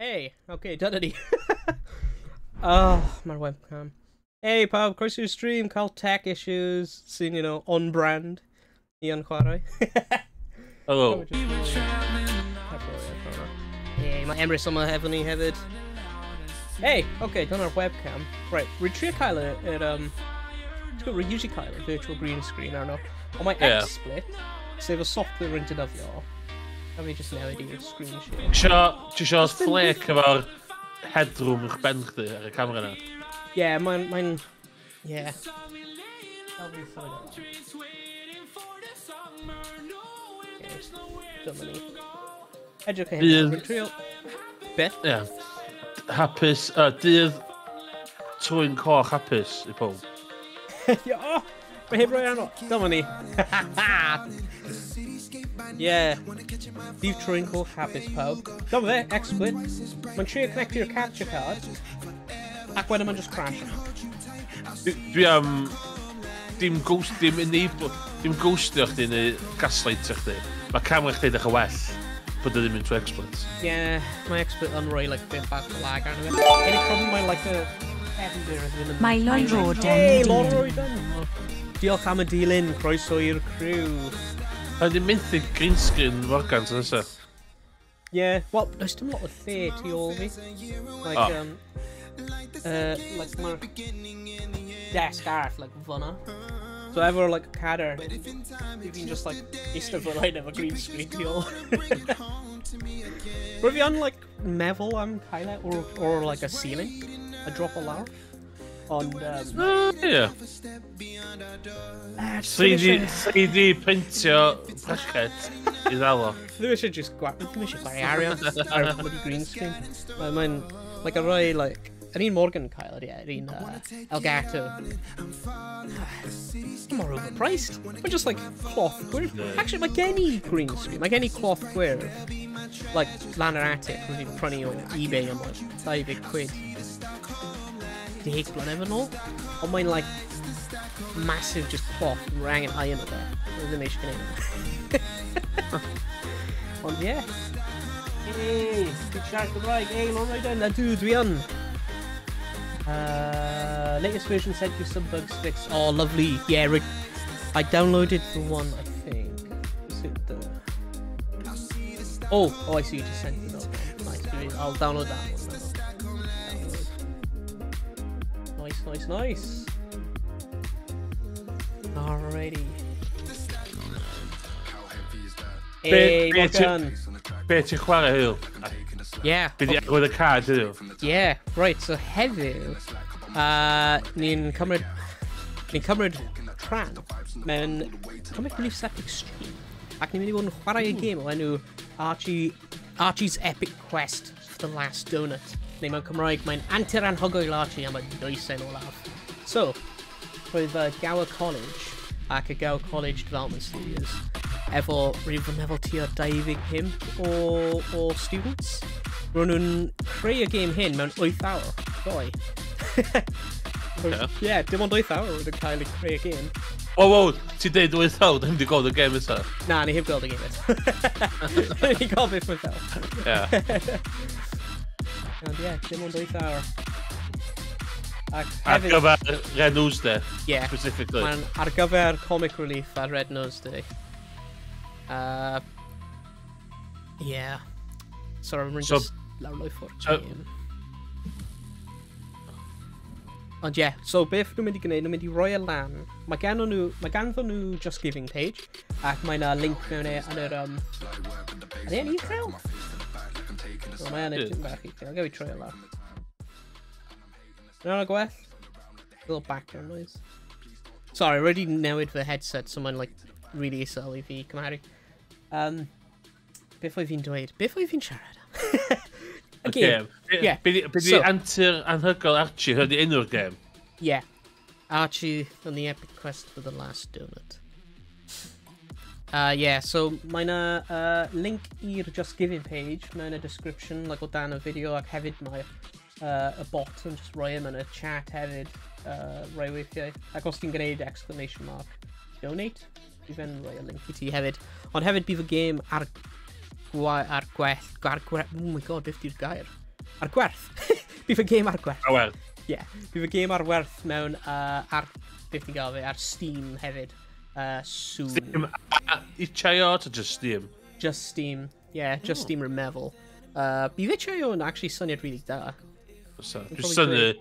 Hey, okay, Duddity. Oh, my webcam. Hey, pal, cross your stream, call tech issues, seen, you know, on brand. Ian Quarry. Hello. Hey, my Ember Summer Heavenly Heavid. Hey, okay, done our webcam. Right, retrieve Kyler at, it's got Ryuji Kyler, virtual green screen, I don't know. On my X split, save a software into WR. Kan we just nou die screenshot. Tja, het vlek waar het room gepennt de camera na. Yeah, mijn yeah. I'll be fine. Dominique. Educate Montreal. Beth. Ja. Happis dear toin car happis Paul. Ja. Maar heb jij nog Dominique. Yeah, Deep Trinkle, Happy's Pub. Over there, X-Split. When you connect to your capture card, Aquanaman just crashes. Dim ghost, dim in the dim ghost in the gaslight sector. My camera did a well, but did him into X-Split. Yeah, my X-Split Unreal like bit back the lag. Any problem I like the Edinburgh. My Lord Rodan. Hey, Lord Rodan. Diolch am y dilyn, croeso i'r crew. I didn't mean the green screen work on this. Yeah, well, there's still a lot of theatre, like, oh. Like my desk art, like Vana. So, ever like a cadder, you can just like, east of the light of a green screen, y'all. But if you're on like Mevel, I'm highlight, or like a ceiling, a drop of lava. On yeah. 3D printer bracket is our. We should just grab. We should buy area. Our bloody green screen. I mean, like I really like. I need Morgan Kyle. Yeah, I need Elgato. More overpriced. We're just like cloth. No. Actually, like any green screen, like any cloth square, like Lanaratic, really printy on eBay and like £5 quid. The Higglon ever know? On mine like massive just cloth rang an iron at that. It was an HK. On yeah. Hey, good shark the right, hey, long right down that dude we on. Latest version sent you some bugs fixed. Oh lovely, yeah, I downloaded the one I think. Is it the Oh I see you just sent it up. Nice dude. I'll download that one. Nice. Alrighty. Hey, welcome. Beetje kwaad heel. Yeah. Did you go the car too? Yeah. Right. So heavy. Nin cumbered tran. Men Comic Relief slapped extreme. I can really want to play a game. I knew Archie's Epic Quest for the Last Doughnut. Name on Cymraeg, mae'n anteran hogoel Archie am y doesen olaf. So, roedd Gower College ac y Gower College Development Studios efo rhywun efo tua 25 o students. Roedd nhw'n creu y game hyn mewn 8 awr. Doi. Yeah, dim ond 8 awr roedd yn cael ei creu y game. Wow, ti dweud 8 awr, ddim wedi gweld y game eto. Na, ni heb gweld y game eto. Ni gweld beth mae'n fel. Yeah. And yeah, dim ond 8 awr. Ar gyfer Red Nose Day, yeah, specifically. Man, ar gyfer Comic Relief a Red Nose Day. Yeah. Sorry, I'm just lawr for game. Ond yeah, so beth nhw'n mynd i gwneud, nhw'n mynd i roi y lan. Mae gan nhw JustGiving page, ac mae na link mewn e yn yr... Yn e'n uchel? Oh man, it's back. I'll go try it. No, go ahead. A little background noise. Sorry, I already knowed the headset. Someone like really silly for Kamari. Before I've been delayed, before I've been shattered. Okay. Yeah. But the answer and her call Archie heard the inner game. Yeah. Archie and the Epic Quest for the Last Doughnut. Yeah, so mae'n link i'r JustGiving page mae'n description, like o dan y video ac hefyd mae y bot yn just roi yn y chat hefyd roi weithiau ac os ti'n gwneud exclamation mark donate bydd yn roi y link i ti hefyd ond hefyd bydd y game ar gwell oh my god, beth di'r gair ar gwerth. Bydd y game ar gwerth. Oh, well. Yeah, bydd y game ar werth mewn beth ni'n gael fe, ar Steam hefyd. Soon. Steam, itchaio to just Steam? Just Steam, yeah, just Steam or Mevel. Bydd itchaio yn actually syniad really da. Dwi'n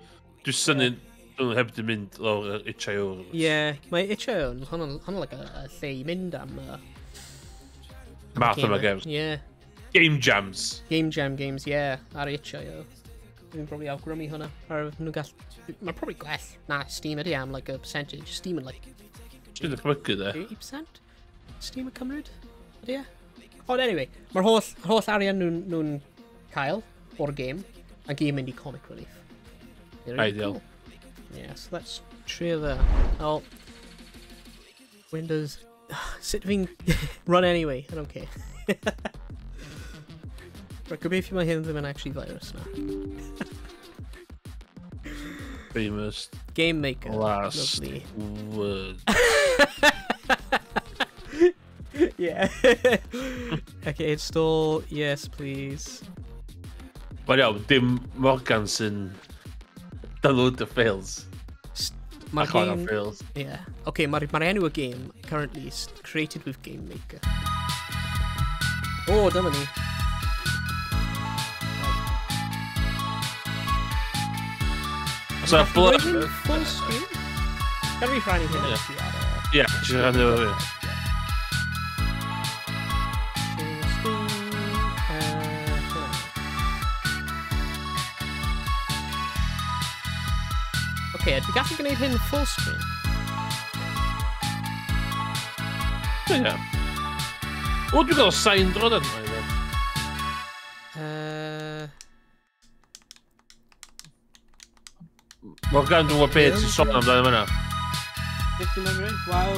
syniad hefyd yn mynd lawr itchaio. Yeah, mae itchaio yn hwnnw like a lle I mynd am... Math yma games. Yeah. Game jams. Game jam games, yeah, ar itchaio. Dwi'n probably awgrymu hwnna. Mae'n probably gwell na Steam ydy am like a percentage. Steam yn like... Steam yn cymryd e? 80%? Steam yn cymryd? Ydy e? Ond anyway, mae'r holl arian nhw'n cael o'r game ac i'n mynd I Comic Relief. Ideal. Yeah, so let's try that. Oh. Windows... Sut fi'n... Run anyway, I don't care. Right, gobeithio mae hyn ddim yn actually virus na. Famous. Game Maker. Last lovely. Word. Yeah. Okay, install. Yes, please. Wel iawn, dim Morgan sy'n download the fails. Mae'r game... fails. Yeah. Okay, mae'r enw y game currently is created with Game Maker. Oh, dyma ni. So full screen? Can we find anything else? Yeah, she's going to do it. Okay, we got to get him full screen. Yeah. Oh, you got a sign draw that way. Morgan dwi'n gwybod beth sy'n sôn amdano yna. Wel...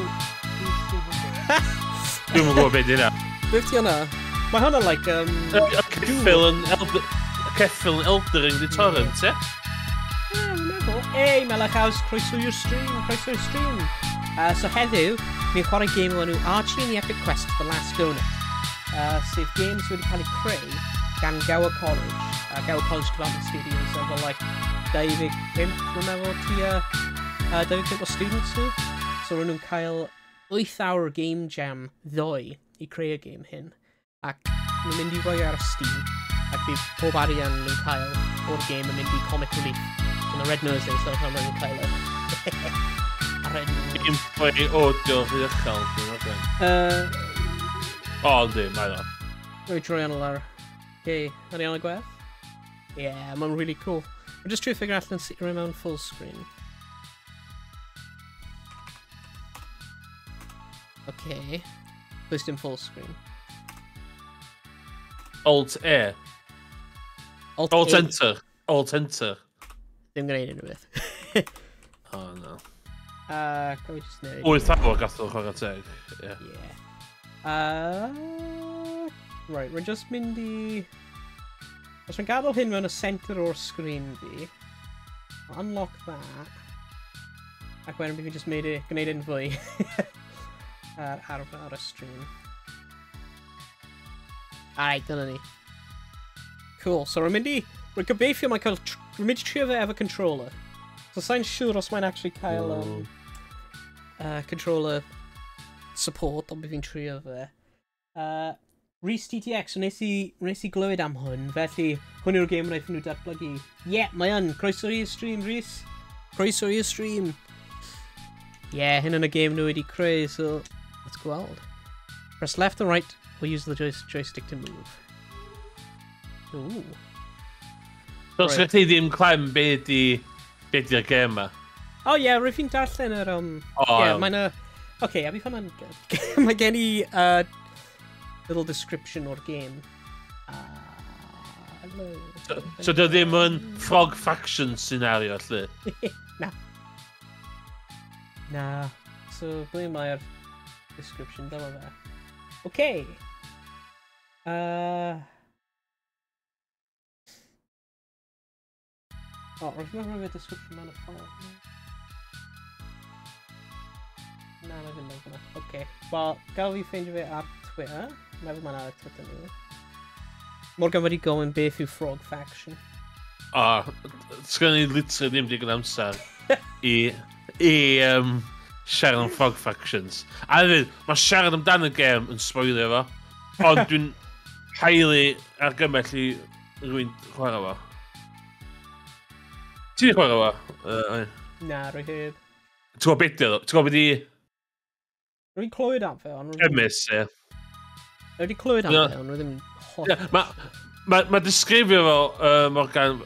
Dwi'n gwybod beth yna. Beth yna? Mae hwnna like... Ceffil yn Eldering the Torrent, e? Ie, dwi'n meddwl. Ei, Melachaws, croeso i'r stream, croeso i'r stream. So heddiw, ni'n chwarae game o'n nhw Archie and the Epic Quest for the Last Doughnut. Sef games wedi cael eu creu gan Gower College Development Studios, so fel like... 25, dwi'n meddwl, tua 25 o students nhw. So ro'n nhw'n cael 8 awr game jam ddoe I creu y game hyn. Ac nhw'n mynd I roi ar y Steam. Ac bydd pob arian nhw'n cael o'r game yn mynd I Comic Relief. Dyna Red Nose Day, so rhan nhw'n cael e. A Red Nose. Dim pwy audio fydd ychel, dwi'n meddwl. O, ynddi, mae dda. Rwy'n troi anol ar... Hey, arian y gwerth? Yeah, mae'n really cool. We're just trying to figure out and sit around full screen. Okay. List in full screen. Alt-A. Alt-Enter. Alt-Enter. Ddim gwneud unrhyw beth. Oh, no. Can we just know... Wyth awr gallwch o'r ateg. Yeah. Right, we're just mynd I... Os mae'n gadael hyn mewn y centre o'r sgrin fi, I'll unlock that, ac wedyn bydd fi'n just gwneud yn fwy ar y stream. Alright, dyna ni. Cool, so rwy'n mynd I... Rwy'n gobeithio mae'n cael... Rwy'n mynd I trio fe efo controller. So sa'n siŵr os mae'n actually cael controller support, ond bydd fi'n trio fe. Reese TTX, wnes I glywed am hwn, felly hwn yw'r game wnaethon nhw datblygu. Ie, mae yn, croeso i'r stream, Reese. Croeso i'r stream. Ie, hyn yn y game nhw wedi creu, so let's gweld. Press left and right, or use the joystick to move. Ooh. Os ydych chi ddim clem beth ydy'r game ma? O ie, rwy'n fi'n darllen yr... Ie, mae'n y... Oce, a fi hwnna'n... Mae gen I... little description o'r game. So dy ddim yn Frog Faction scenario, lle? Na. Na. So, ble mae'r description, dyma fe. OK. O, rwy'n meddwl fe description ma'n y ffordd. Na, mae fi'n meddwl hwnna. OK. Wel, gael fi ffeindio fe ar Twitter. Mae'n fawr mae'n ar y Twitter ni. Morgan wedi gofyn beth yw Frog Faction. It's literally Gramstar e Sharon Frog Factions. Arvin, mae siarad amdano'r gem yn spoiler fo, ond dwi'n highly argymell I rwy'n chwarae fo. Ti'n chwarae fo? Na, rwy heb. Ti'n gwybod beth yw? Ti'n gwybod beth I... Rwy'n clywed am fe, ond... Emis, ie. Rwy'n clywed am fe, ond rwy ddim holl. Mae disgrifio fo, Morgan,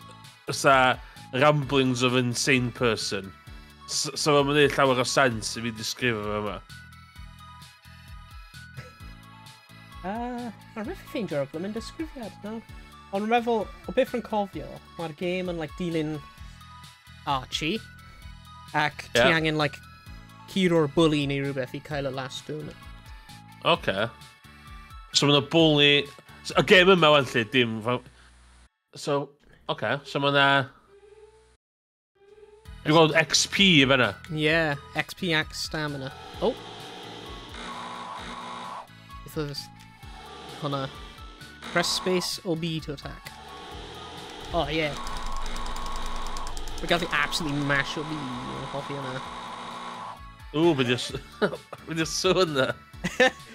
ysa ramblings of insane person. So mae'n gwneud llawer o sens I fi disgrifio fo yma. Mae'n rhywbeth ffeindio'r oglwm yn disgrifiad, no? Ond rwy'n meddwl, o beth rwy'n cofio, mae'r gêm yn dilyn Archie, ac ti angen curo'r bwli neu rhywbeth I cael y last doughnut. OK. So mae'n bwli... Y gêm yma wan lle, dim... So... OK, so mae'n a... Dwi'n gweld XP I fe na? Ie, XP ac stamina. O! Beth oedd hwnna? Press space or B to attack. O, ie. We're going to absolutely mash up the coffee on that. Ooh, but just with your son there.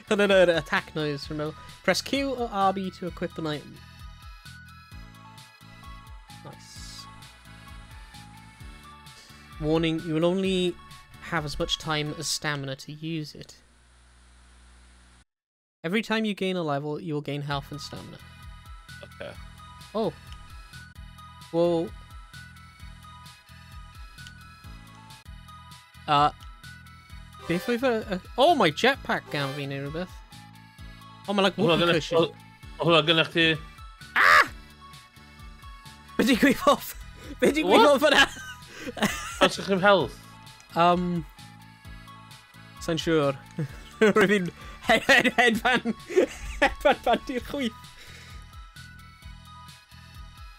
And then an attack noise from now. Press Q or RB to equip an item. Nice. Warning: you will only have as much time as stamina to use it. Every time you gain a level, you will gain health and stamina. Okay. Oh. Well. Beth oedd oh, my jetpack gan fi neu rhywbeth. Oh, mae whoopee cushion. Hwna gynna'ch ti... Ah! Be di gwybodd? Be di gwybodd fyna? Os ych chi'n health? Sa'n siwr. Rwy'n fi'n hedfan... Hedfan band i'r chwith.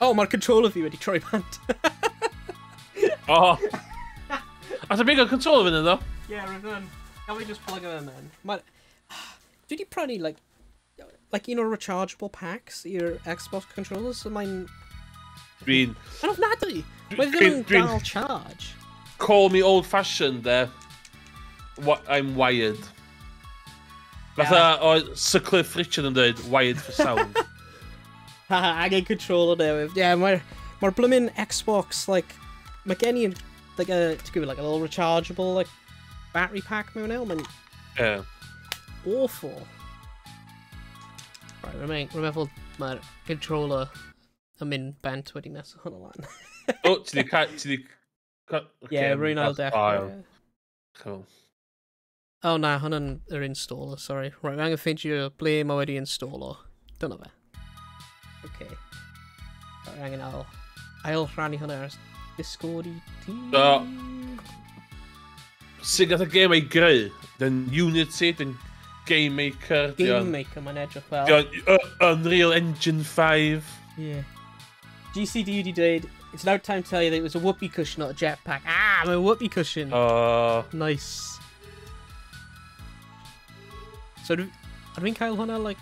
Oh, mae'r controller fi wedi troi band. Oh! A ti'n big o'r controller fyna, ddo? Yeah, we're done. Can we just plug them in? Man, did you probably like you know, rechargeable packs your Xbox controllers? So mine. Green. I don't know. We're doing dual charge. Call me old-fashioned there. What I'm wired. That's Sir Cliff Richard and they're wired for sound. Haha, I get controller there. Yeah, my blooming Xbox my Kenny. Like to give it a little rechargeable battery pack mewn ailment. Yeah. Awful. Right, remember my controller. I'm in band wedi mess on a lot. Oh, to the cut. Yeah, Runal definitely. Cool. Oh nah, hwnna'n yr installer. Sorry. Right, I'm gonna find you ble mae wedi installer. Don't know that. Okay. Right, I'm gonna I'll rhannu hwnna ar Discord team. Sy'n gath y gêm ei greu? Dyn Unity, dyn Game Maker. Game Maker mae'n edrych fel. Unreal Engine 5. Yeah. GCD wedi dweud, it's now time to tell you that it was a whoopee cushion, not a jetpack. Ah, mae'n whoopee cushion. Nice. So, dwi'n cael hwnna,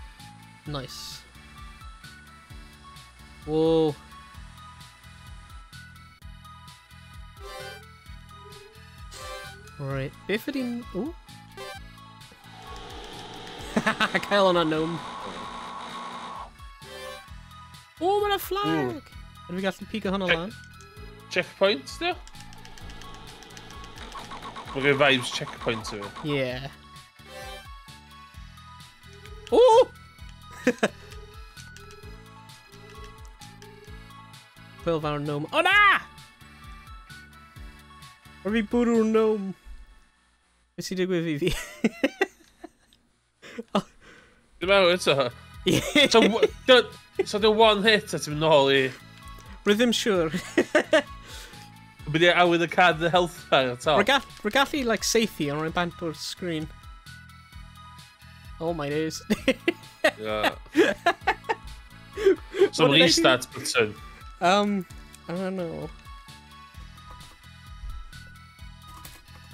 nice. Whoa. Right, beth ydy'n... Ooh! Haha, cael hwnna gnome. Ooh, mae'n flag! Ydw I gallu pigo hwnna lan? Checkpoint, dy? Mae'n rhaid vibes checkpoint yw. Yeah. Ooh! Fel fawr gnome. O na! Rwy'n bwrw'r gnome. Be sy'n digwydd fi? Dwi'n meddwl eto. So dwi'n one hit a ti'n nôl I... Rwy'n ddim siwr. Bydd i'n awydd y card y health bar at all. Rwy'n gallu seithi ond rwy'n bant o'r sgrin. Oh my days. Some restart button. I don't know.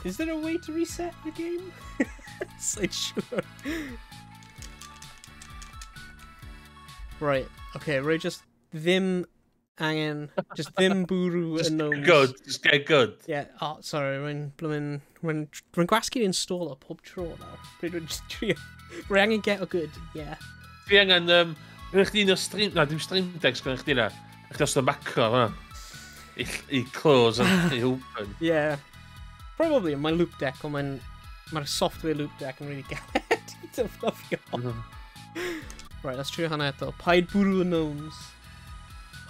Is there a way to reset the game? It's sure. Right, okay, we're just... Vim Angen, just Vimburu and Gnomes. Good, just get good. Yeah, oh, sorry, when Grasky install a pub trawler, we're Angen get a good, yeah. Dwi angen, dim stream decks gan eich dina, ac os dy macro hwnna, I close and I open. Yeah, probably my loop deck, ond mae'r software loop deck yn really galed i dyfnofio. Right, let's try hwnna eto. Paid bwrw y Gnomes.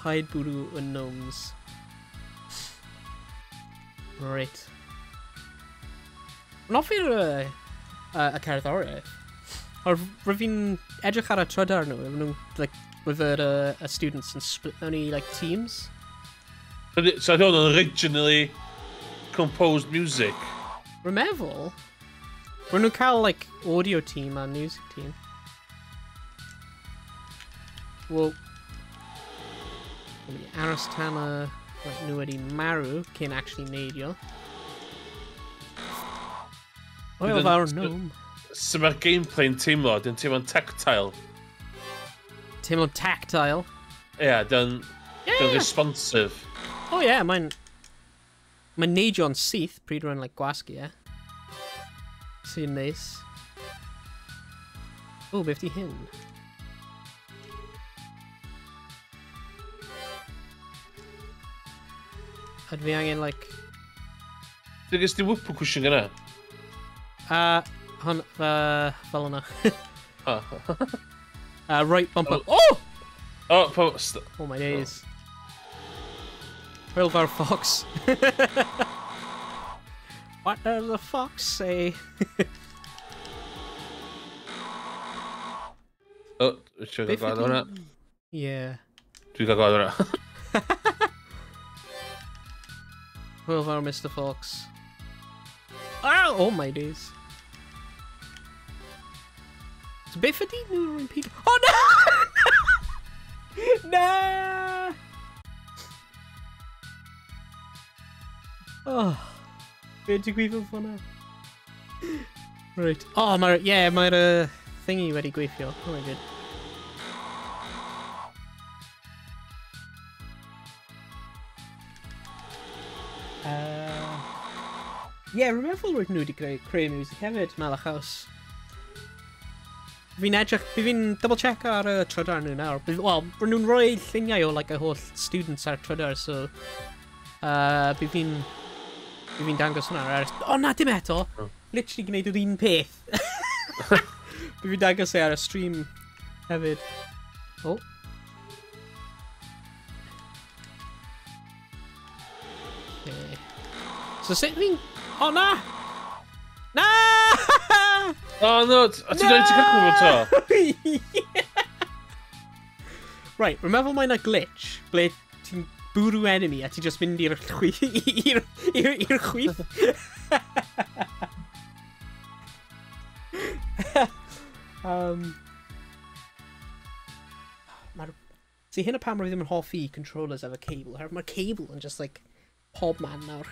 Hide Buru and Gnomes. Right. Not fair a character. Or we've been educated to do like with students and split only like teams. So I don't originally composed music. Remember, we're no kind of like audio team and music team. Well. Arastana Nuadi Maru can actually made you. Oil of our gnome. So my gameplay in Teamlord and Team on Tactile. Team on Tactile? Yeah, done responsive. Oh yeah, my Nage on Seath, pretty run like Gwaskia. Yeah? See nice. Oh, 50 Hin. I'd be hanging like. I guess the whoop percussion gonna. Valona. Right bumper. Oh. Oh, post. Oh my days. Wilbur Fox. What does the fox say? Oh, should I go on it? Yeah. Do I go on it? Over Mr. Fox. Oh, oh my days. It's bit for the new repeat. Oh no! No! Oh, bit to grieve for now. Right. Oh my, yeah, my thingy ready grief here. Oh my god. Yeah, remember we're new to create music, haven't we, Malachos? We've been double check our Twitter now. Well, we're doing really thing, you know, like a whole students are Twitter, so we've been dangos on our. Oh, not the metal. Literally, gonna do the in path. We've been dangos on our stream, haven't we? Oh. So something. Oh no! No! Oh no! I didn't need to click on the guitar. Right, remember my glitch. Blade to buru enemy. I just been near your see, here Pam with them in half-e controllers have a cable. I have my cable and just like hob man now.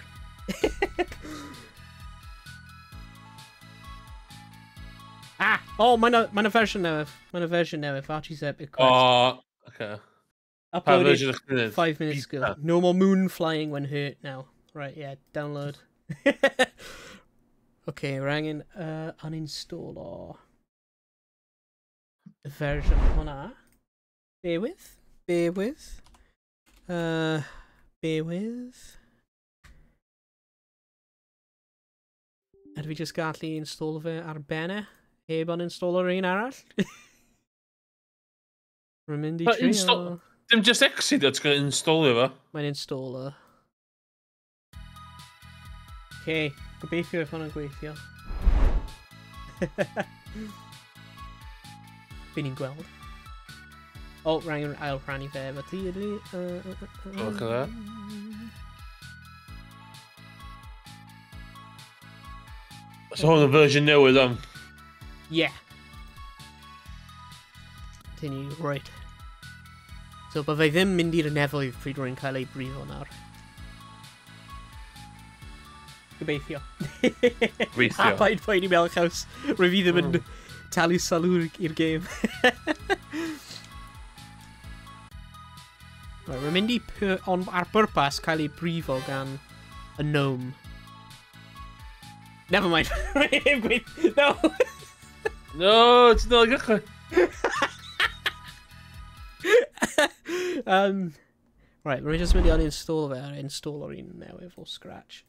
Ah! Oh, my version now. My version now. If Archie's Epic Quest. Oh, okay. Uploaded 5 minutes ago. No more moon flying when hurt now. Right, yeah. Download. Okay, we're hanging uninstall or version on our. Bear with. Had we just got the install of our banner? Heb on installer in arall? Remindi tree install. Them just exit that's going to install over. My installer. Okay, gobeithio if I'm not gobeithio. Been in gweld. Oh, rang I'll ranny there, but look at that. So on the version now with them. Yeah. Continue, right. So, but by them, Mindy and Neville, you've pre drawn Kyle breathe on our. Gobeithio. Gobeithio. I'd find him Elkhouse, review them and tally salur your game. Right, mynd I ar bwrpas cael ei brifo gan y gnome. Never mind. No. No, it's not good. Right, we're just going to uninstall our installer in now for Scratch.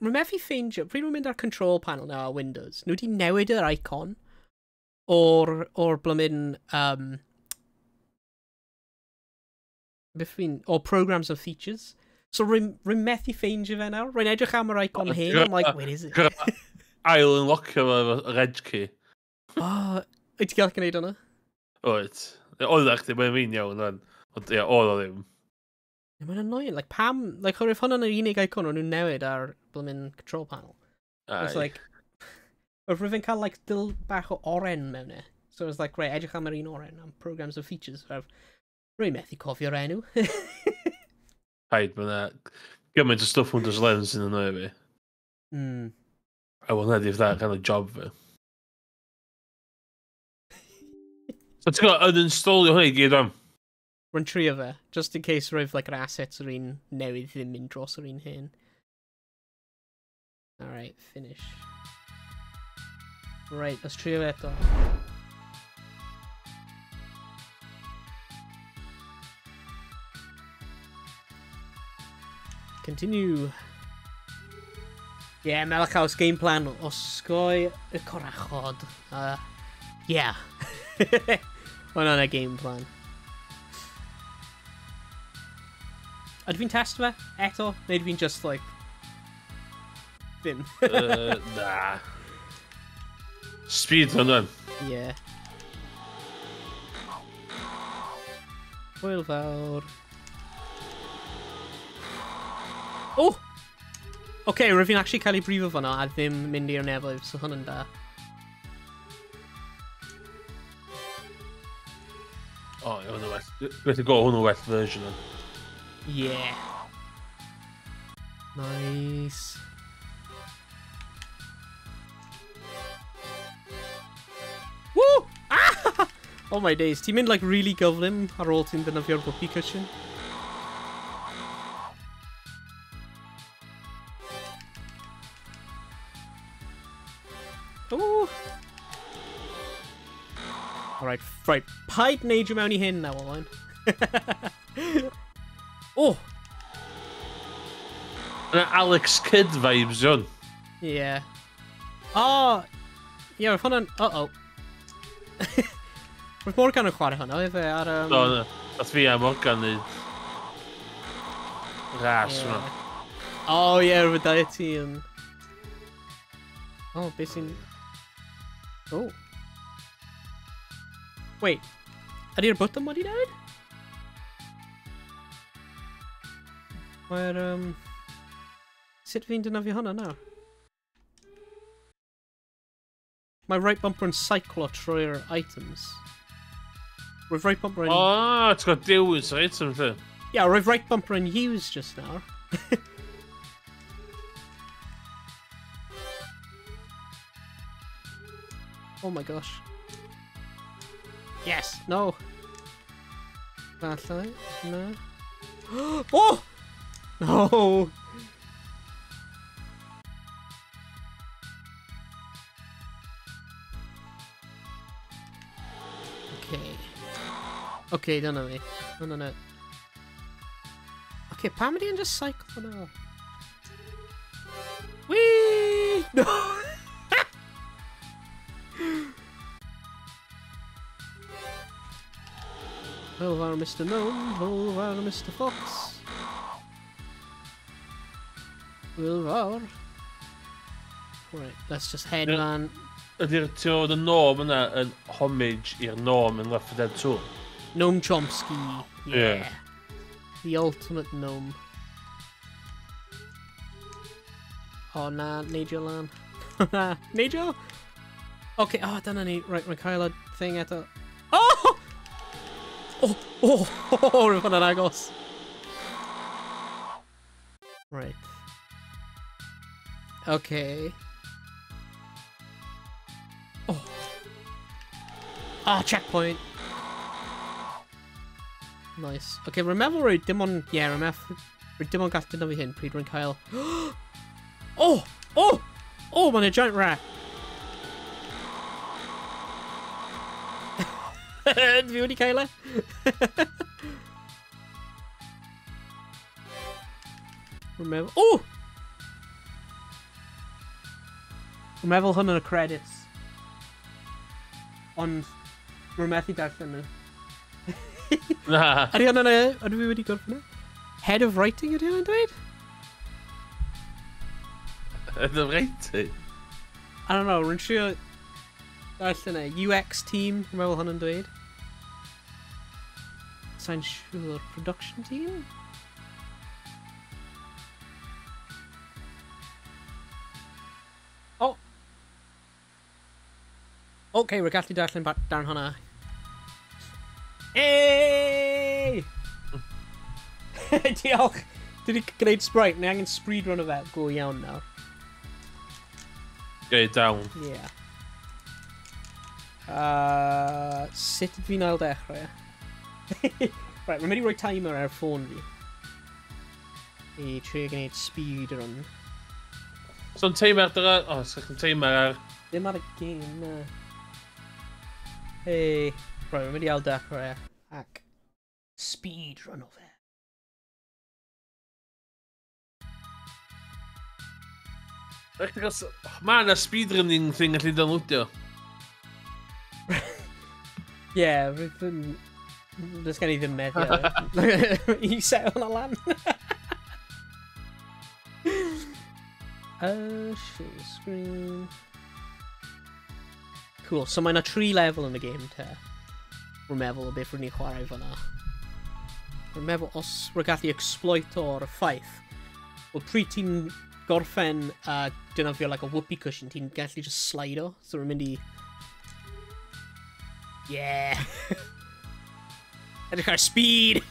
Remember ffeindio, pryd nhw'n mynd ar control panel now ar Windows, nhw wedi newid yr icon o'r blymyn or programs and features. So methu ffeindio fe nawr. Rwy'n edrych am yr icon hyn, I'm like, where is it? Ail yn locio yr edge key. Oh, wyt ti gael gwneud hwnna? Oed. Oedd ac ddim yn fi'n iawn. Ond ia, oedd o ddim. Mae'n annoying, like pam, like if hwnna'n yr unig icon o'n nhw'n newid ar blymyn control panel. It's like, oedd rwy'n cael like dil bach o oren mewn e. So it's like, right, edrych am yr un oren am programs and features. Rwy'n methu cofio'r enw. Haid, mae yna gymaint o stwff hwn dros lens yn annoio fi. A wel nid if that kind of job fi. So ti'n gwybod, uninstallio hwnna I gyd am? Rwy'n trio fe, just in case roedd like, yr assets yr un newydd ddim yn dros yr un hyn. Alright, finish. Right, let's trio fe eto. Continue. Yeah, Malakow's game plan. Osgoi y corachod. Yeah. Ond on a game plan. Ydw fi'n test fe eto? Neu ydw fi'n just like... Dim. Nah. Speed on them. Yeah. Hwyl fawr. Oh! Okay, rwy'n actually cael ei brifo fanno a ddim mynd i'r nefydd, so hwn yn da. O, hwn yn well. Rwy'n go hwn yn well version then. Yeah. Nice. Woo! Ah! Oh my days, ti'n mynd like really gyflym ar ôl ti'n dynafio'r whoopee cushion? Right, right. Paid neidio mewn I hyn now, Owain. Oh! Alex Kidd vibes, John. Yeah. Oh! Yeah, if hwnna'n... Uh-oh. Roedd Morgan yn chwarae hwnna, efe ar... No, no. Roedd fi a Morgan I... Ras, hwnna. Oh, yeah, roedd da I ti yn... Oh, beth sy'n... Oh. Wait, ydy'r botwm wedi newid? Mae'r... Sut fi'n dynafio hwnna nawr? Mae right bumper yn cyclo trwy'r items. Roedd right bumper yn... Oh, it's got dewis item thing. Yeah, roedd right bumper yn use just now. Oh my gosh. Yes! No! Falle? No. Oh! No! Okay. Okay, dyna fi. Dyna ni. Okay, pam ydi yn just cycle nawr? Whee! No! Hwyl fawr Mr Gnome, hwyl fawr Mr Fox. Hwyl fawr. Right, let's just head man. Ydy'r tywod y gnome yna yn homage i'r gnome yn Left 4 Dead 2? Gnome Chomsky, yeah. The ultimate gnome. Oh na, neidio lan. Na, neidio? Okay, oh dyna ni, right, mae cael y thing eto. Oh! Oh, oh, rwy'n hwnna'n agos. Right. Okay. Oh. Ah, checkpoint. Nice. Okay, remember where Demon... Yeah, remember where Demon got over here in Pre-Drink Isle. Oh! Oh! Oh, man, a giant rat! Beauty, Kayla! Remember... Oh! Remember him in the credits. On... Romethy Darkfender. Nah. Are we really good for now? Head of writing, you're doing it? Head of writing? I don't know, aren't you... That's in a UX team, Rebel Hunt and Dwayne. Science production team? Oh! Okay, we're actually dashing back down Hannah. Hey! Diolch! Did he great sprite? Now I can speed run of that go down now. Go down. Yeah. Sut fi nael dechrau. Right, mae'n mynd i roi timer ar ffôn fi. I trio gwneud speed run. So'n timer dyra... O, sech yn timer ar... Dim ar y game, na. Hey. Right, mae'n mynd i ael dechrau. Ac... Speed run o fe. Mae yna speed running thing allai downloadio. Yeah, we've been... There's gonna even measure. You set on a lamp. Share screen. Cool. So mae'n a tree level yn y game te. Remember beth rwy'n ni chwarae fyna. Remember os rwy'n gallu exploit o'r ffaith. Wel, pryd ti'n gorffen a dynafio like a whoopee cushion, ti'n gallu just slide o. So rwy'n mynd i... Yeah! I just got speed!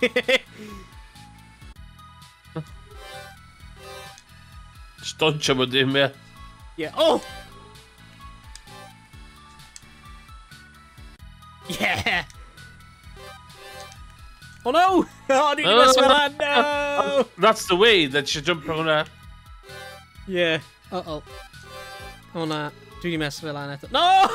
Stunch him with him, yeah. Yeah, oh! Yeah! Oh no! Oh, dude, you messed with that! No! That's the way that you jump on that. Yeah. Uh-oh. Oh no. Dude, you messed with that. No!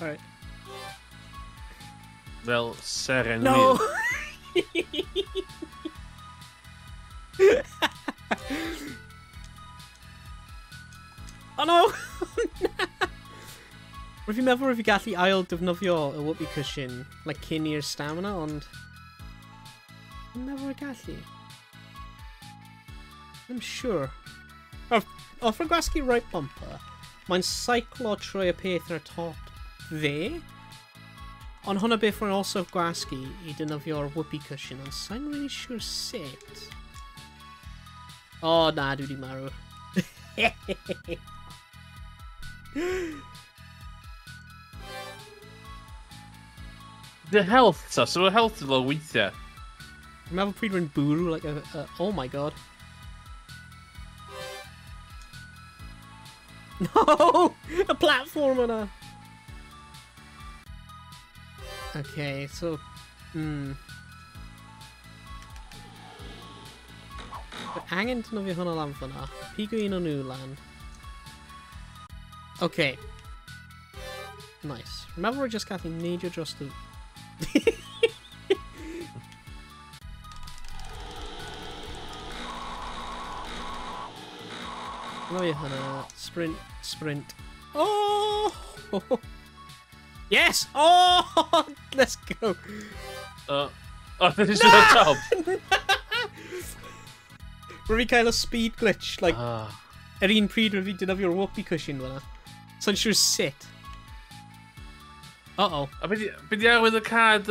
Alright. Well, serenade. No! Oh no! Remember if you got the aisle defnofio a whoopee cushion, like cyn i'r stamina, ond... Remember I got the... I'm sure. Off a gwasgu right bumper, mae'n cyclo trwy y peth ar top dde, ond hwnna beth mae'n also gwasgu I dynafio'r whoopee cushion, ond sa'n really sure sut. O, na, dwi wedi marw. The health, so the health ylo weithiau. Remember pryd rwy'n bwrw, like a oh my god. No! A platform on a... Okay, so... Hmm... But angen to know if you're gonna land for now. Piguin on new land. Okay. Nice. Remember we're just getting need you just to... No, you're gonna sprint, sprint. Oh! Yes! Oh! Let's go! Oh, this is no! The top! Ruby kind of speed glitch, like... Erin Preed Ruby did have your whoopee cushion, when I... So she was sit. Uh-oh. But yeah, with the card,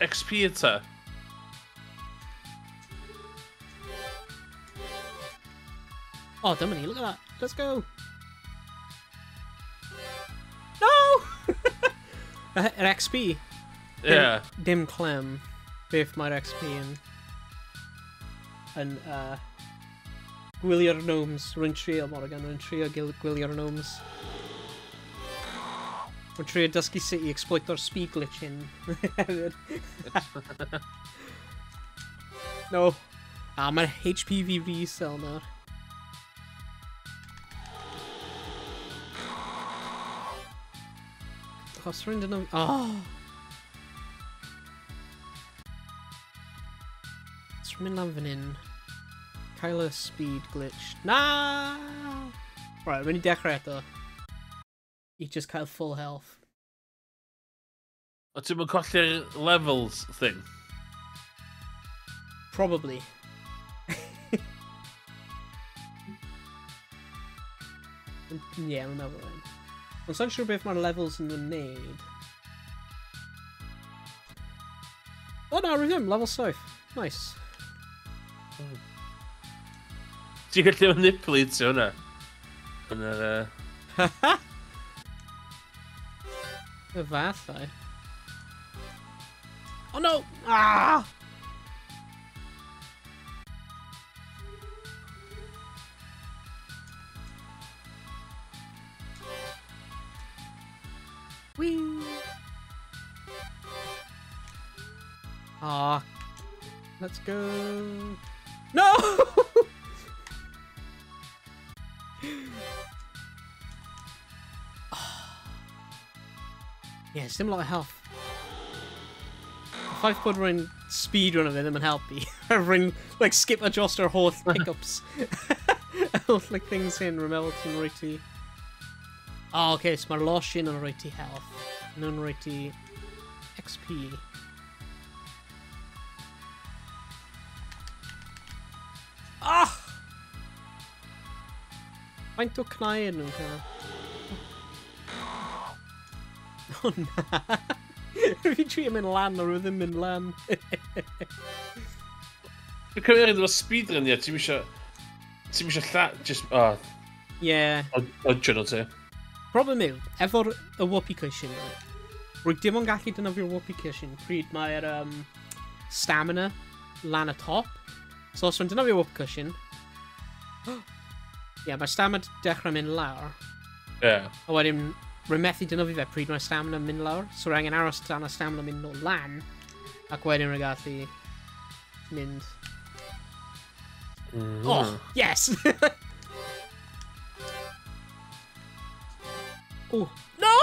Expiator. Oh, Dominique, look at that. Let's go. No! An XP. Yeah. Dim Clem. With my XP and Gwylio'r Gnomes. Rwy'n trio Morgan. Rwy'n trio Gwylio'r Gnomes. Rwy'n trio Dusky City Exploitor Speed Glitch in. No. Ah, mae'r HPV resell nawr. Os rwy'n dyn nhw... Os rwy'n mynd lan fan hyn. Cael y speed glitch. Na! Right, rwy'n I dechrau eto. I just cael full health. O ti'n mynd colli'r levels thing? Probably. Yeah, I remember that. I'm not sure if my levels in the need. Oh no, we've done level safe. Nice. Do you get manipulated sooner? And then, haha! The bath, though. Oh no! Ah! Whee! Ah, let's go. No! Yeah, it's still a lot of health. If I could run speedrun of it, it would help me. I run, like, skip adjust or horse pickups. I'll flick things in, remember to righty. Oh, okay, it's my loss in unrighty health. And unrighty XP. Ah! Faint o cnau yn nhw, cael. Oh, na! If you treat him in lan, or with him in lan. Dwi'n cymryd yn o'r speedrun, ie, ti'n mysio... Ti'n mysio llat, just... Oh. Yeah. O'r journal, ti. Problem yw, efo'r whoopee cushion, rwy'n dim ond gallu dynafio'r whoopee cushion pryd mae'r stamina lan y top. So os rwy'n dynafio'r whoopee cushion... Ie, mae stamina dechrau mynd lawr. Ie. A wedyn, rwy'n methu dynafio fe pryd mae stamina mynd lawr. So rwy'n angen aros dan y stamina mynd o lan. Ac wedyn rwy'n gallu mynd... Oh, yes! Oh, no!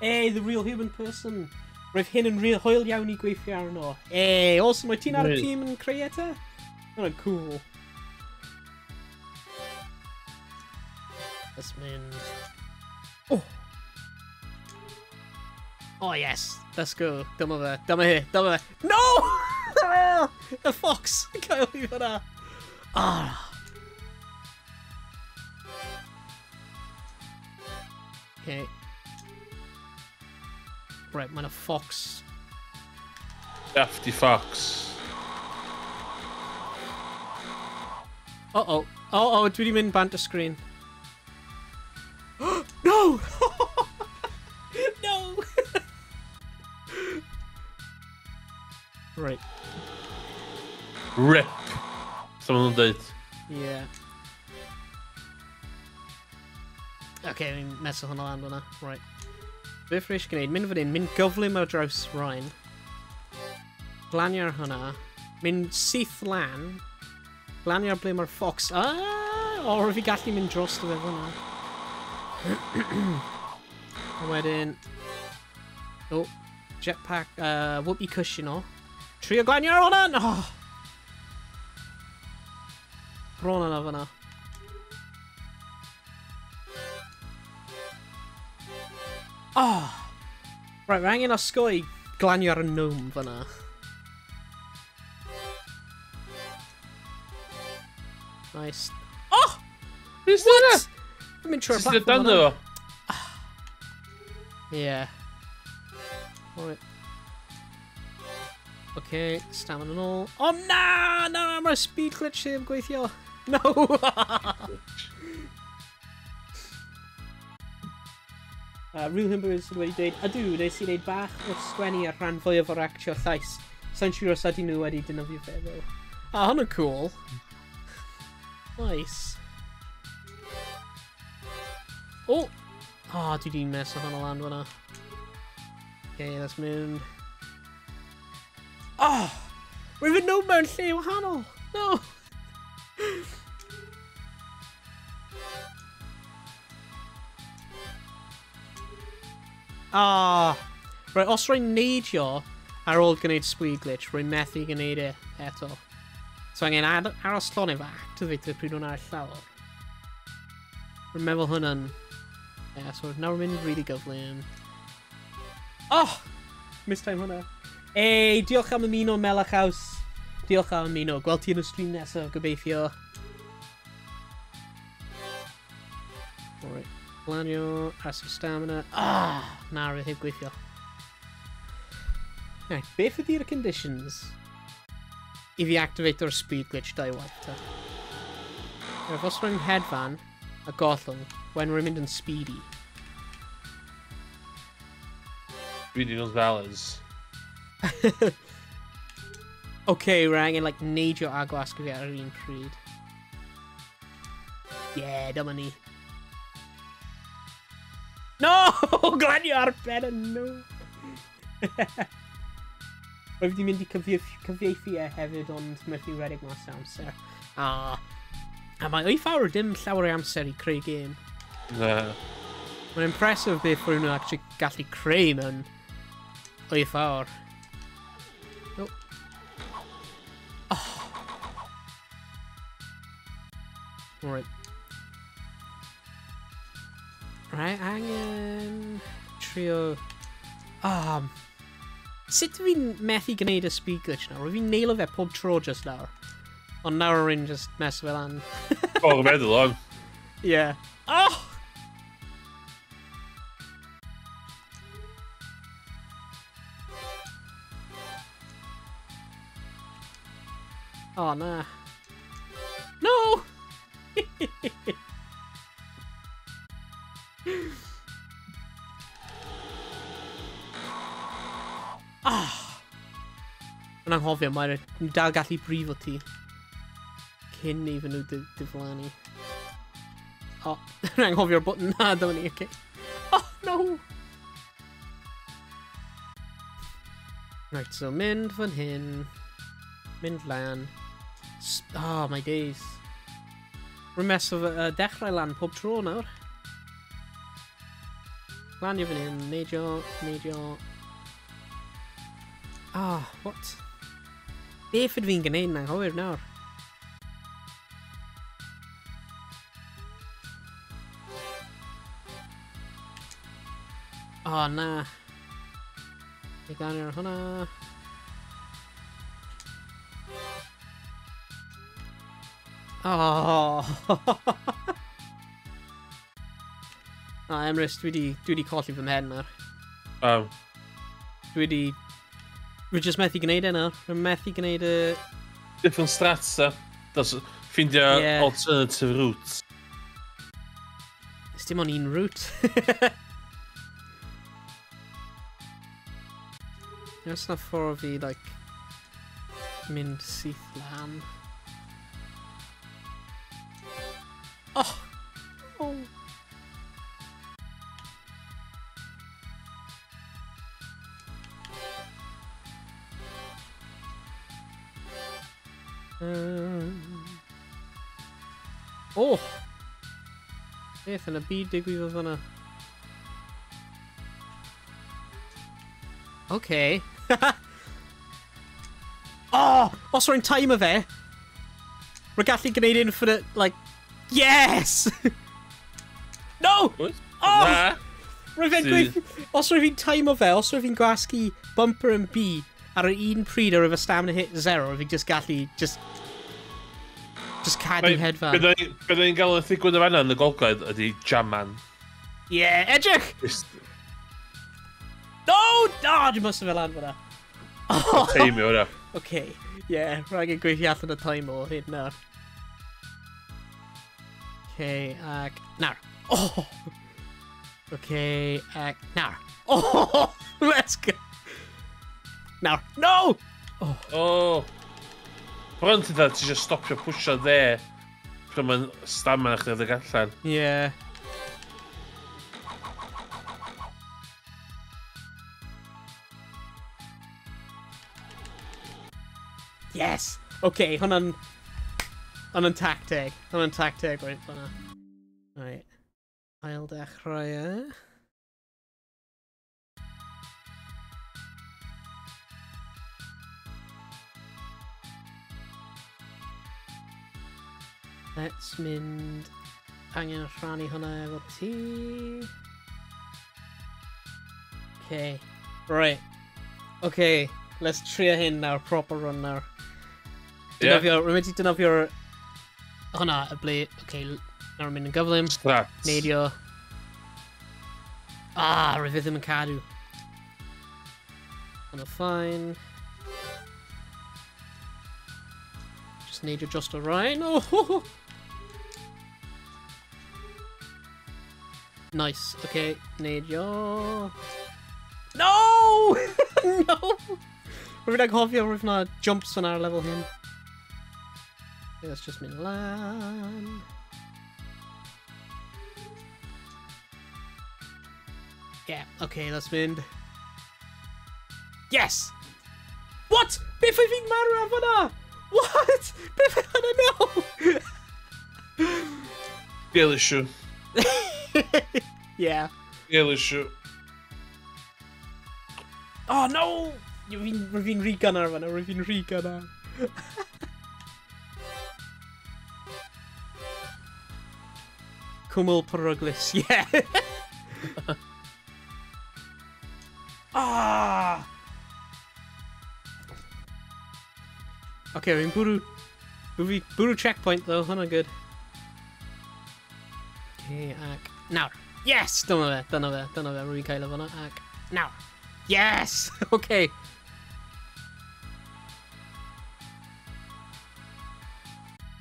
Hey, the real human person. Roedd hyn yn real hwyl iawn I gweithio arno. Hey, also, mae ti'n ar y tîm yn creator? Oh, cool. Let's mynd... Oh! Oh, yes. Let's go. Dyma fe. Dyma hi. Dyma fe. No! The fox! Gael fi fyna. Ah! Okay. Right, man, a fox. Dafty fox. Uh-oh. Uh-oh, dwi di mynd bant y screen. No! No! Right. Rip. Someone did. Yeah. Okay, fi'n meso hwnna lan hwnna. Right. Be ffyr eisiau gwneud? Mynd fan hyn, mynd gyflym ar draws rhain. Glanio ar hwnna. Mynd syth lan. Glanio ar ble mae'r fox. Ah! O, rwy'n fi gallu mynd dros dy fe hwnna. A wedyn... O, jetpack, whoopee cushion o. Trio glanio ar hwnna! Oh! Bron yna fyna. Oh! Right, we're angen osgoi glanio ar y gnome fyna. Nice. Oh! Who's that? I've been trying to play that. Yeah. Alright. Okay, stamina and all. Oh no! No, my speed glitch here, gweithio. No! Rhyw hyn bywyd sydd wedi dweud, ydw, nes i wneud bach wrth sgwennu ar rhan fwyaf o'r actio llais. Sa'n siŵr os ydy nhw wedi dynofio fe ddo. Ah, hwn yn cool. Nice. Oh! Ah, dwi di mess o hwn o land fyna. Okay, that's moon. Oh! Rwy'n fy nhw mewn lle wahanol! No! Ah! Right, os rwy'n neidio ar ôl gwneud squeal glitch, rwy'n methu gwneud e eto. So angen aros llon efo activator pryd hwn ar llawr. Rwy'n meddwl hwnna'n... Yeah, so nawr rwy'n mynd really gyflym. Oh! Mistime hwnna. Ei, diolch am ymuno Melachaws. Diolch am ymuno. Gweld ti yn y stream nesaf, gobeithio. Alright. Planio, as y stamina. Ah! Na, rwy'n heb gweithio. Right, beth ydy'r conditions i fi activate o'r speed glitch da i waith ta? Os rwy'n hedfan a gollwng, when rwy'n mynd yn speedy. Speediness valors. Okay, we're angen like neidio a gwasgu fi ar yr un pryd. Yeah, dyma ni. No! Glenio ar ben yn no! Rwy'n wedi mynd i cyfieithu e hefyd, ond methu redig mas amser. Ah. A mae 8 awr dim llawer o amser i creu game. Na. Mae'n impressive beth rwy'n nhw actually gallu creu mewn 8 awr. No. Oh. Alright. Right, angen... trio... Sut fi'n methu gwneud y speed glitch nawr? Rwy'n neilo fe pob tro just nawr. Ond nawr rwy'n just mess fe lan. Oh, rwy'n meddwl o'n. Yeah. Oh! Oh, nah. No! Ah! Yn anghofio, mae'r dal gallu brifo ti. Cyn i fy nhw diflannu. Oh, yn anghofio'r button. Na, dyma ni, okay. Oh, no! Right, so mynd fan hyn. Mynd lan. Oh, my days. Rwy'n meso dechrau lan pob tro nawr. Lanio fan hyn, neidio. Ah, what? Beth ydw i'n gwneud yn anghywir nawr? Oh, na. Fe ganio ar hwnna. Oh! Ah, Emrys, dwi di colli fy mhen nawr. Oh. Dwi jyst methu gwneud e nawr. Rwy'n methu gwneud y... Different strats, e. Ffeindio alternative routes. Ys dim ond un route. Ys na ffordd fi, like... mynd syth lan. Oh! Oh! Oh! Beth yn y byd digwydd oedd yna. Okay. Oh! Os rwy'n timer fe, rwy'n gallu gwneud infinite, like... Yes! No! What? Oh! Nah. Os rwy'n timer fe, os rwy'n gwasgu bumper and B, ar yr un pryd ar efo stamina hit 0, fi'n just gallu, just cadw hedfan. Bydd e'n gael y ddigwydd o fanna yn y golgoedd ydi jam man. Yeah, edrych! No! Oh, dwi'n must have fel lan fyna. Time o hwnna. Okay, yeah, rhaid i'n gweithio allan y time o hyn nawr. Okay, ac nawr. Oh! Okay, now. Oh, let's go. Now, no! Oh. Oh. Bron that ti just stopio pwysio there pryd mae'n stamina chdi adeg allan. Yeah. Yes! Okay, hwnna'n... Hwnna'n tacteg, right, hwnna. Right. Ail dechrau e. Let's mynd... Angen rhannu hwnna efo ti. Okay. Right. Okay. Let's trio hyn nawr, proper run nawr. Yeah. Rwy'n mynd i hwnna y ble... Okay, nawr mynd yn gyflym. Neidio. Ah, rwy'n ddim yn cadw. Hwnna fine. Just neidio just o rhain. Oh, ho, ho. Nice. Okay, neidio. No! No! We're like half over if not jumps on our level him. Okay, that's just Milan. Yeah, okay, that's wind. Yes! What? Biff I think Maravana! What? Biff I don't know! Really sure. Yeah. Really sure. Oh no! We've been re-gunner, man. We've been re-gunner. Cwmwl Peruglis, yeah! Ah! Okay, we're in Buru checkpoint though, hwnna good. Okay, ac... Nawr! Yes! Dyna fe, rwy'n cael o hwnna, ac... Nawr! Yes! Okay.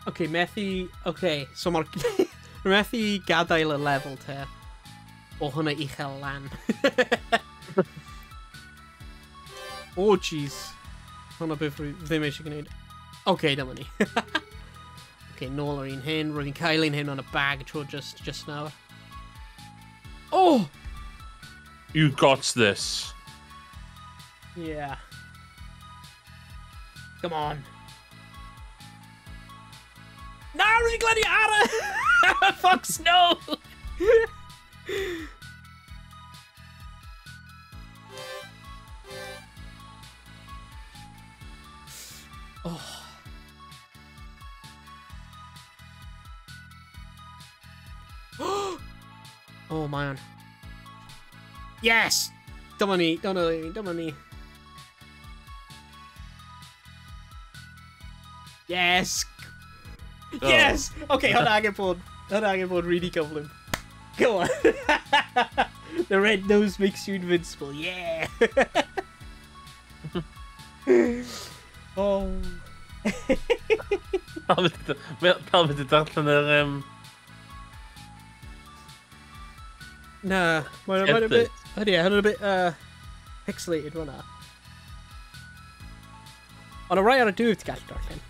Okay, methu... Okay, so mae'r... methu gadael y level te. O hwnna uchel lan. Oh, jeez. Hwnna beth ddim eisiau gwneud. Okay, dyma ni. Okay, nôl ar un hyn. Rwy'n cael un hyn on a bag tro just nawr. Oh! You got this. Yeah. Come on. No, really glad you had it! Fucks, no! Oh. Oh, man. Yes! Don't money. Yes! Oh. Yes! Okay, Hwnna angen bod really gyflym. Go on! The red nose makes you invincible, yeah! Oh... Pal wedi darllen yr... Na, mae'n bit... Hynny, hwnna'n bit pixelated hwnna. Ond y rai ar y dwyf ti gallu darllen.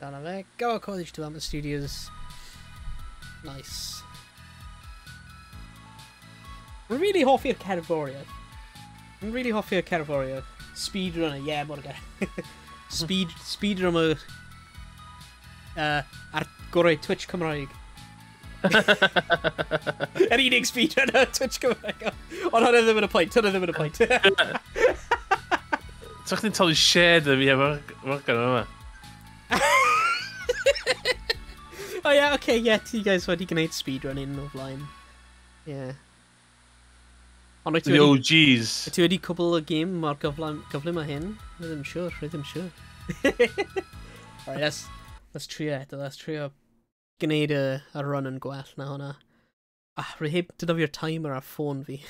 Dyna fe. Gower College Development Studios. Nice. Rwy'n really hoffi'r cerddoriaeth. Speedrunner, yeah, mor gael. Speedrunner. Ar gorau Twitch Cymraeg. Yr unig speedrunner Twitch Cymraeg. Ond hwnna ddim yn y pwynt. So chdi'n tolu shared o fi efo'r yma? Oh yeah, okay, yeah, ti guys wedi gwneud speedrunning o flaen. Yeah. The OGs. Ti wedi cwbl y gym mor gyflym o hyn? Rydym siwr. Alright, let's trio eto. Let's trio gwneud y run yn gwell na hwnna. Ah, rwy heb dynofio'r timer ar ffôn fi.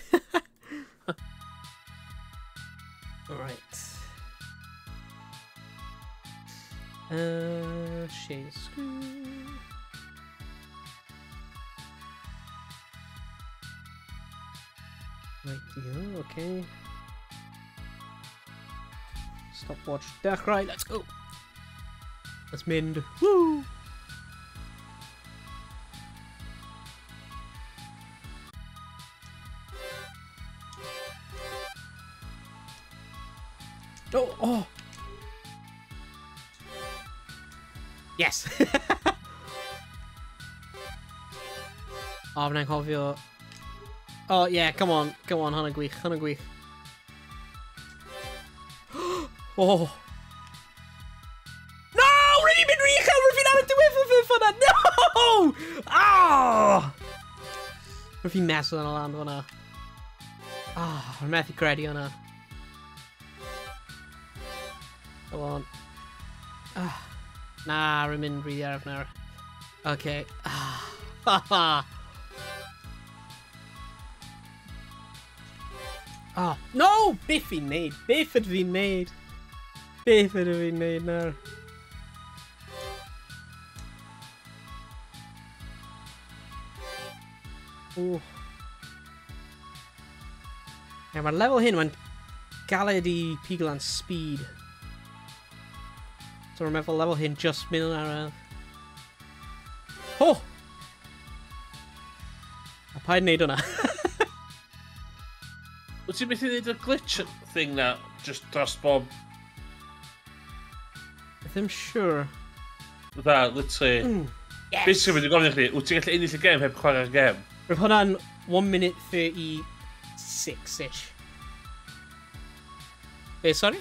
Alright. Chez right here, okay. Stopwatch, dark right, let's go. Let's mend. Woo! Oh, oh. Yes. Abnang Hovio. Oh yeah, come on, come on, Hanagweek, Hanagweek. Oh. No! Really been Rufi Namat for that. No! Ah! Rufi Massa on a land on a. Ah, Matthew Craddy on a. Come on. Ah. Nah, remindry there of now. Okay. Ah. Haha. Ah. No! Biffy need. Biffy we need. Biffy we need now. Ooh. And we're level hin when Galadi Piglan speed. So remember level him just middle around. Oh! I've hidden it, don't I? What's it missing? There's a glitch thing that just dust bomb. I'm sure. That, let's say. Yes. Basically, when you've got anything, we'll take it in this game, we've got a game. We've had on 1 minute 36 ish. Wait, sorry?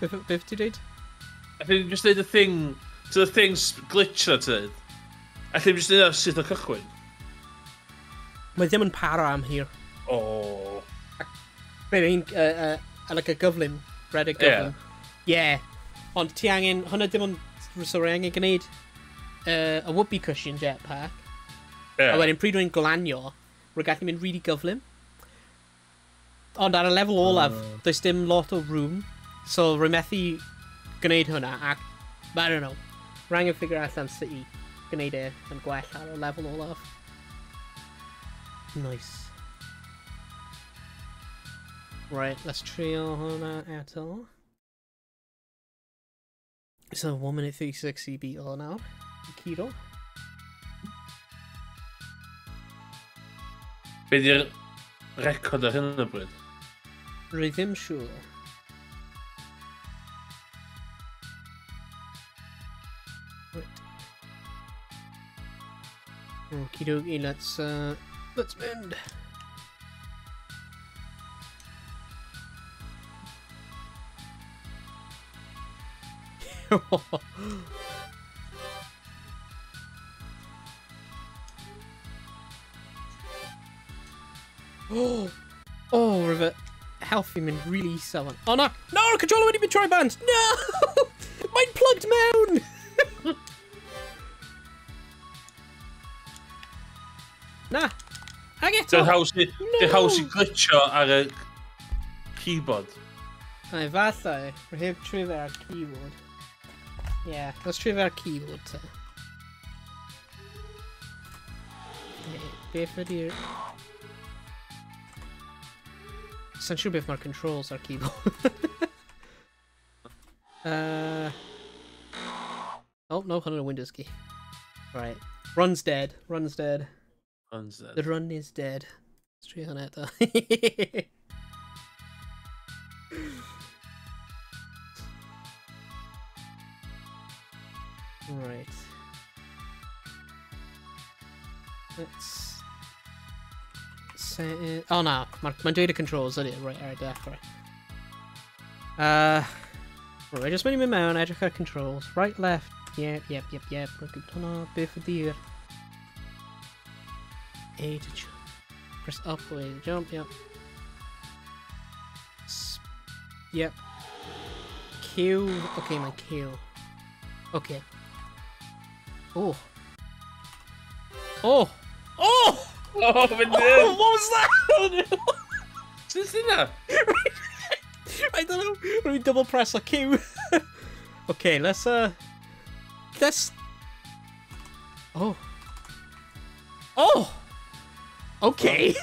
50 did? I think just need the thing, so the thing's glitch that it. I think just need to see the cookwin. My demon para am here. Oh. I mean, like a goblin, red a goblin. Yeah. On Tiangin, on a demon Sorangin grenade, a whoopee cushion jetpack. Yeah. I went in pre-doing Golanyor, regatim in really goblin. On that level all of, there's dim lot of room, so Remethi. Grenade hunter, I don't know. Rang and figure out city, grenade and guash at level all off. Nice. Right, let's trio hunter at all. So 1 minute 36 CB all now. Keto. With your record of Rhythm sure. Okie dokie, let's mend. Oh, oh, we're a healthy man really selling. Oh no, no, controller wouldn't even try bands. No, mine plugged down. Nah, I get it. The house glitcher are a keyboard. I vaso. We have true our keyboard. Yeah, let's true our keyboard. Be for dear. Since you have more controls, our keyboard. Oh no, another Windows key. Right, run's dead. Run's dead. The run is dead. It's true on that though. Right. Let's set it. Oh no, my data controls are it. Right, alright, right. Right, just made me my own agile controls. Right, left. Yep. Good on a bit for dear. A to jump. Press up, A to jump, yep. Yep. Q. Okay, my Q. Okay. Oh. Oh! Oh! Oh, oh, what was that? What's in there? I don't know. Let me double press a Q. Okay, let's That's... Oh. Oh! Okay.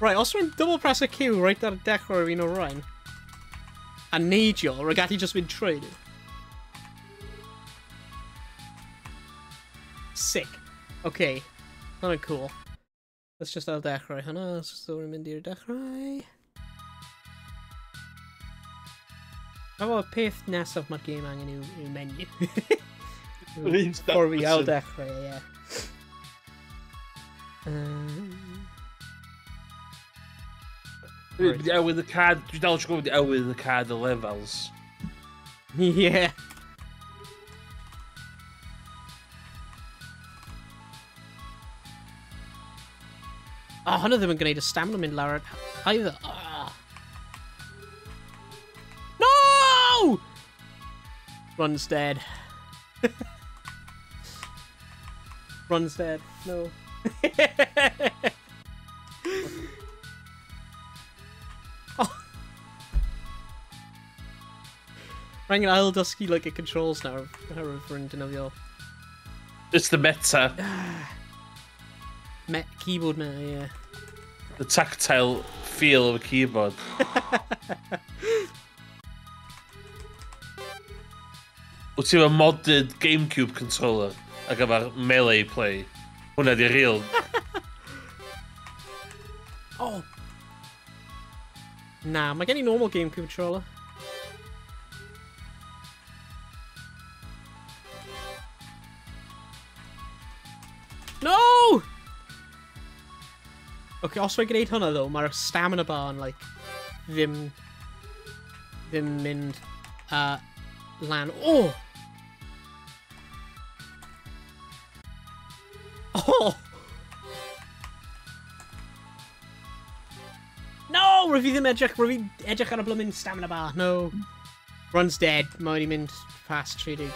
Right, also double press a Q right there at Deco Arena Rhine. And Nagel, Regatti just been traded. Sick. Okay. Kinda cool. Let's just have Decorai. I know, let's just throw him in there, Decorai. How about a pith nest of my game hanging in the menu? Or we all Decorai, yeah. Right. Out with the card, I'll just go with the out with the card, the levels. Yeah. Oh, none of them are going to stamina min Larrard either. Oh. No! Run's dead. Run's dead. No. Rang an Isle Dusky like it controls now. I'm referring to y'all. It's the meta. Met keyboard now, yeah. The tactile feel of a keyboard. We'll see a modded GameCube controller. I got a melee play. One of the real. Oh. Nah, am I getting normal GameCube controller? No! Okay, also I get 800 though, my stamina bar and like Vim and Lan. Oh! Oh! No! Review the magic, review Edgek on a blooming stamina bar. No. Run's dead, monument fast treated.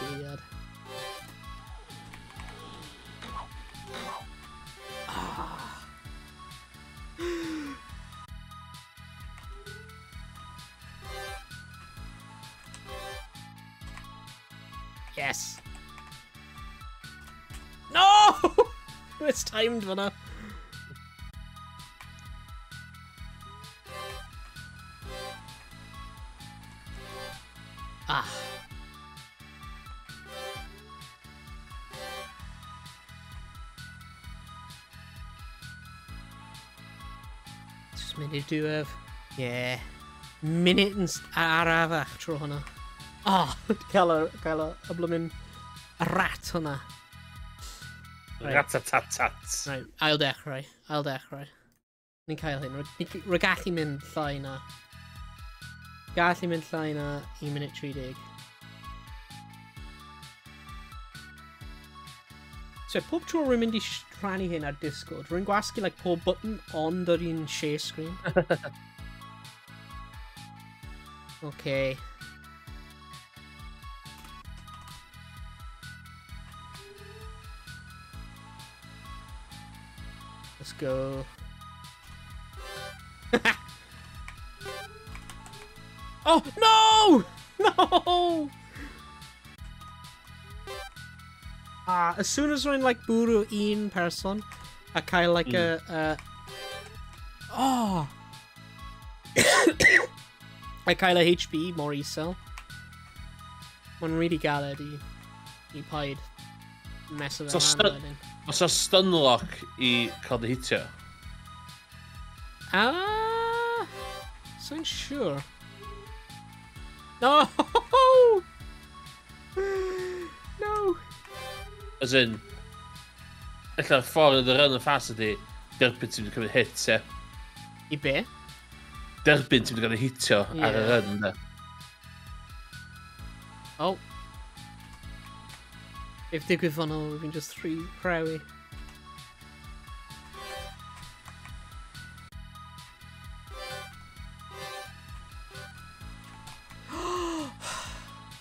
Yes. No! It's timed, Vanna. Ah. Just minute do have. Yeah. Minute and Arav after Honor. Ah, oh, Kala, a bloomin' rat on that. Rat tat tat tat. Right, I'll Decorai. I'll Decorai. Ni'n cael hyn. Rwy'n gallu mynd llai na. Gallu mynd llai na 1 minute 30. So, pob tro rwy'n mynd I rhannu hyn ar Discord, rwy'n gwasgu like, pob button on yr un share screen. Okay. Let's go. Oh, no! No! As soon as we're in, like, Buru in person, I kind of like Oh! I kind of HP, more ESL. One really gathered, he played. Mess of it. What's a stun lock I cod hitio? Ah, so sure. No, no. As in, if I follow the run of facility, derbyn ti'n gonna hit you. I be? Derbyn ti'n gonna hit you at a run there. Oh. If they could funnel, we can just 3 prairie.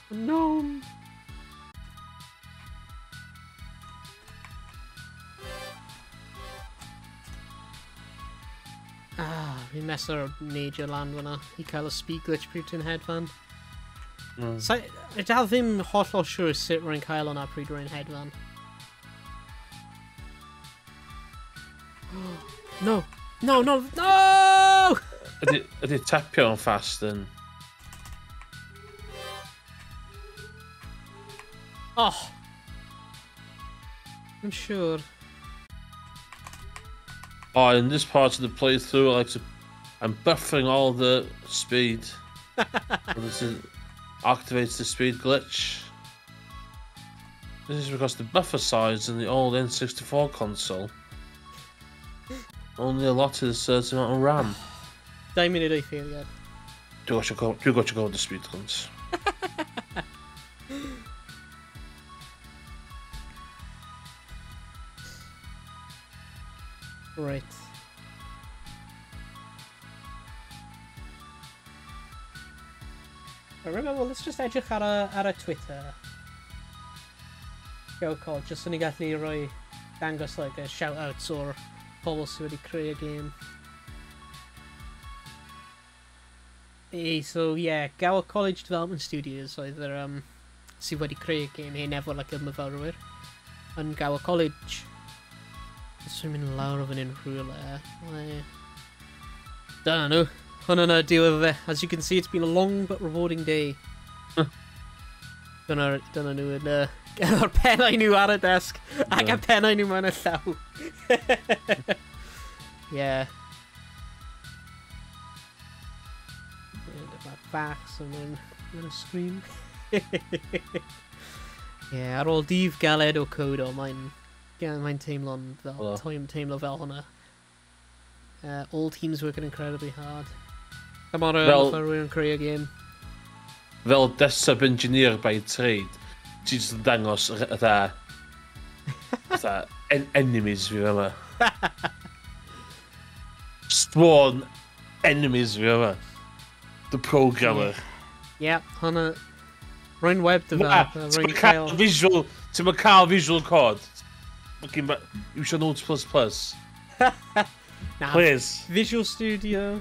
No. Ah, we mess our major land winner. He kind of speak glitch put in headband. So, to have him hot or sure is sit rank high on our pre-drain head, man. No! No, no, no! I did tap you on fast then. Oh! I'm sure. Oh, in this part of the playthrough, I like to... I'm buffering all the speed. This is, activates the speed glitch. This is because the buffer size in the old N64 console only allotted a certain amount of RAM. Damien, do you feel good? You got to go with the speed guns. Right. But remember, let's just edge at our Twitter. Go call just when you get Leroy dangos like shout outs or polls with the career game. Hey, so yeah, Gower College Development Studios either see what the career game here never like a mavarower and Gower College. Swimming lower of an in real air. Don't know. Don't know deal over there. As you can see, it's been a long but rewarding day. Don't know. Our pen I knew at a desk. I got pen I knew man now. Yeah. My back, someone gonna scream. Yeah, our old Dave Galedo code or mine. Yeah, mine team on the team of Elhana. All teams working incredibly hard. Tomorrow we're in career game. Fel desktop engineer by trade, ti jyst yn dangos fatha enemies fi yma. Spawn enemies fi yma. The programmer. Yeah, hwnna. Rwy'n web developer. Ti'n ma cael visual code. Looking back, you should know plus. Nah, please. Visual Studio.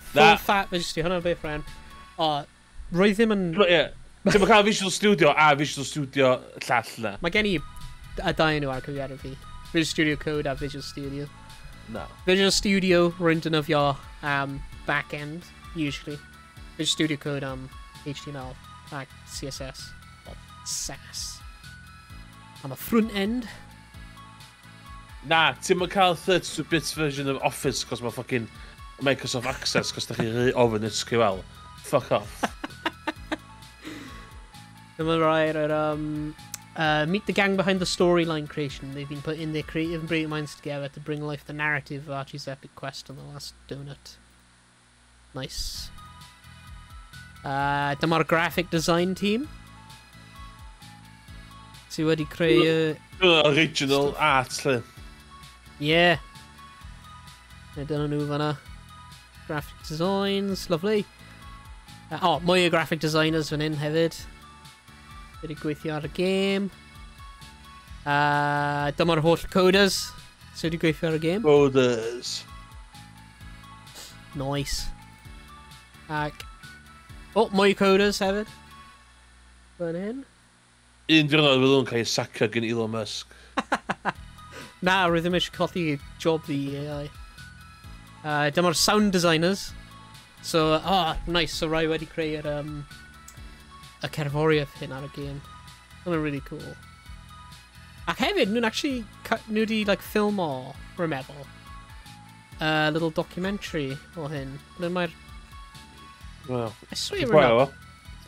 Full fat Visual Studio. Hwnna beth rhan. Roedd ddim yn... Ti'n cael Visual Studio a Visual Studio llall na. Mae gen i a dau nhw ar cyfeirio fi. Visual Studio Code a Visual Studio. No. Visual Studio rwy'n defnyddio back-end, usually. Visual Studio Code HTML ac CSS. Or SAS. Am y front-end. Nah, ti'n ma cael 32-bit version of Office cos ma fucking Microsoft Access cos da chi rhy ofyn SQL. Fuck off. Dyma right at meet the gang behind the storyline creation. They've been putting their creative and brilliant minds together to bring life the narrative of Archie's epic quest on the last doughnut. Nice. Dyma'r graphic design team. Ti wedi creu... original art lle. Yeah. I don't know fanna. Graphic designs, lovely. Oh, mwy o graphic designers fan hyn hefyd. Wedi gweithio ar y game. Dyma'r holl coders sydd wedi gweithio ar y game. Coders. Nice. Ac... oh, mwy coders hefyd. Fan hyn. Un diwrnod fydd nhw'n cael sacio gan Elon Musk. Na, rwy'n ddim eisiau colli job the AI. Dyma'r sound designers. So, nice. So, rai wedi creu'r y cerforiaeth hyn ar y game. That's really cool. Ac hefyd, nhw'n actually, nhw wedi like, ffilm o, rwy'n meddwl. A little documentary o hyn. Ble mae'r... well, I swear we're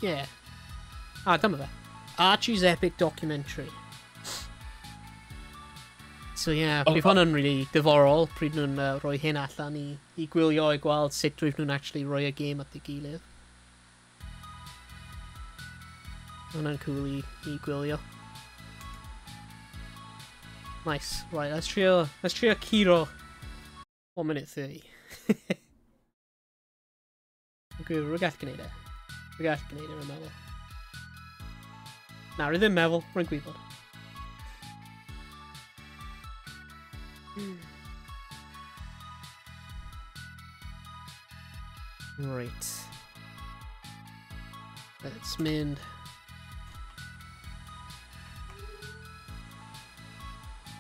yeah. Ah, dyma fe. Archie's epic documentary. So yeah, bydd hwnna'n really diddorol pryd nhw'n rhoi hyn allan i gwylio I gweld sut drwy'n nhw'n actually rhoi y game at ei gilydd. Hwnna'n cool i gwylio. Nice. Right, let's trio Kiro. 1:30. Rwy'n gallu gwneud e. Rwy'n meddwl. Na, rwy'n ddim meddwl. Rwy'n gwybod. Right. Let's mend.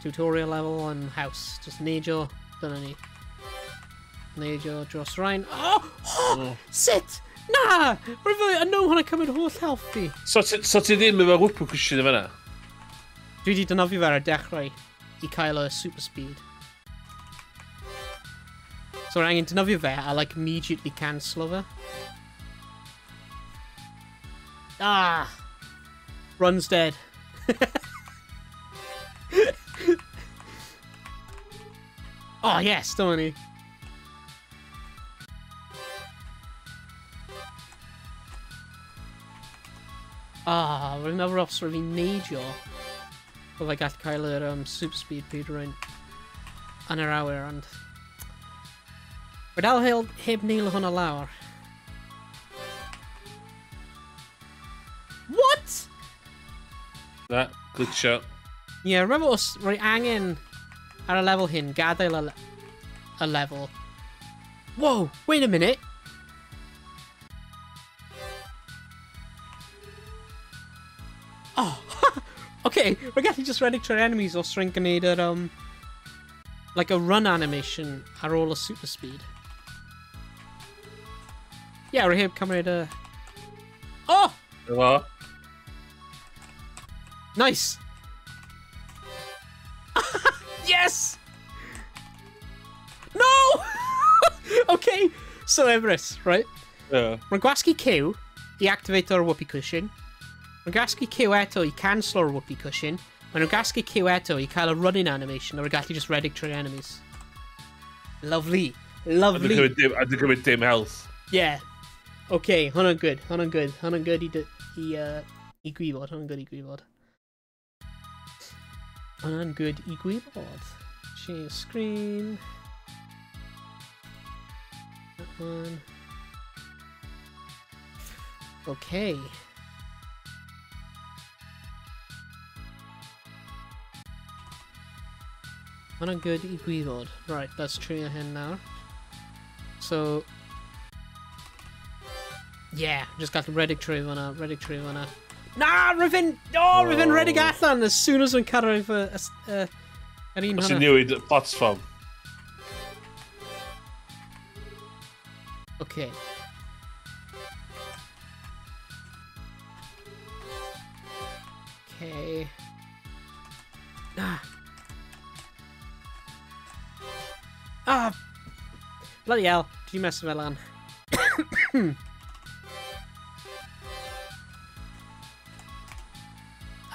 Tutorial level on house. Just Nature. Don't any. Nature, draw shrine. Oh! Oh! Sit! Nah! I know when I come in horse healthy. So today we were up because she's a Judy Donovi were a decray. Ikailo super speed. So hanging to Donovi there, I like immediately cancel her. Ah! Run's dead. Oh yes, Tony. Ah, we're another officer of Major. But I got Kyler super speed Peter in. An hour and but I'll help him nail on a hour. What? That good shot. Yeah, remember us right hanging at a level hin, gather a level. Whoa, wait a minute. Oh, okay, we're getting just ready to enemies or shrinkinated, like a run animation at all a super speed. Yeah, we're here, come right, oh! Hello? Nice! Yes! No! Okay, so Everest, right? Yeah. Rogowski Q, he activates our whoopee cushion. Rogowski Q Eto, he cancel our whoopee cushion. And Rogowski Q Eto, he kind of running animation, or Rogowski just Reddick tree enemies. Lovely. Lovely. I think it with Team Health. Yeah. Okay, Hunter good. He greeboard. And good equipment. Share screen. That one. Okay. On a good equipment. Right, that's true ahead now. So yeah, just got the Reddick Tree on a nah, Riven! Oh, Riven Reddick Athan as soon as we cut over Erin. What's the new platform? Okay. Okay. Ah. Ah. Bloody hell. Did you mess with Elan?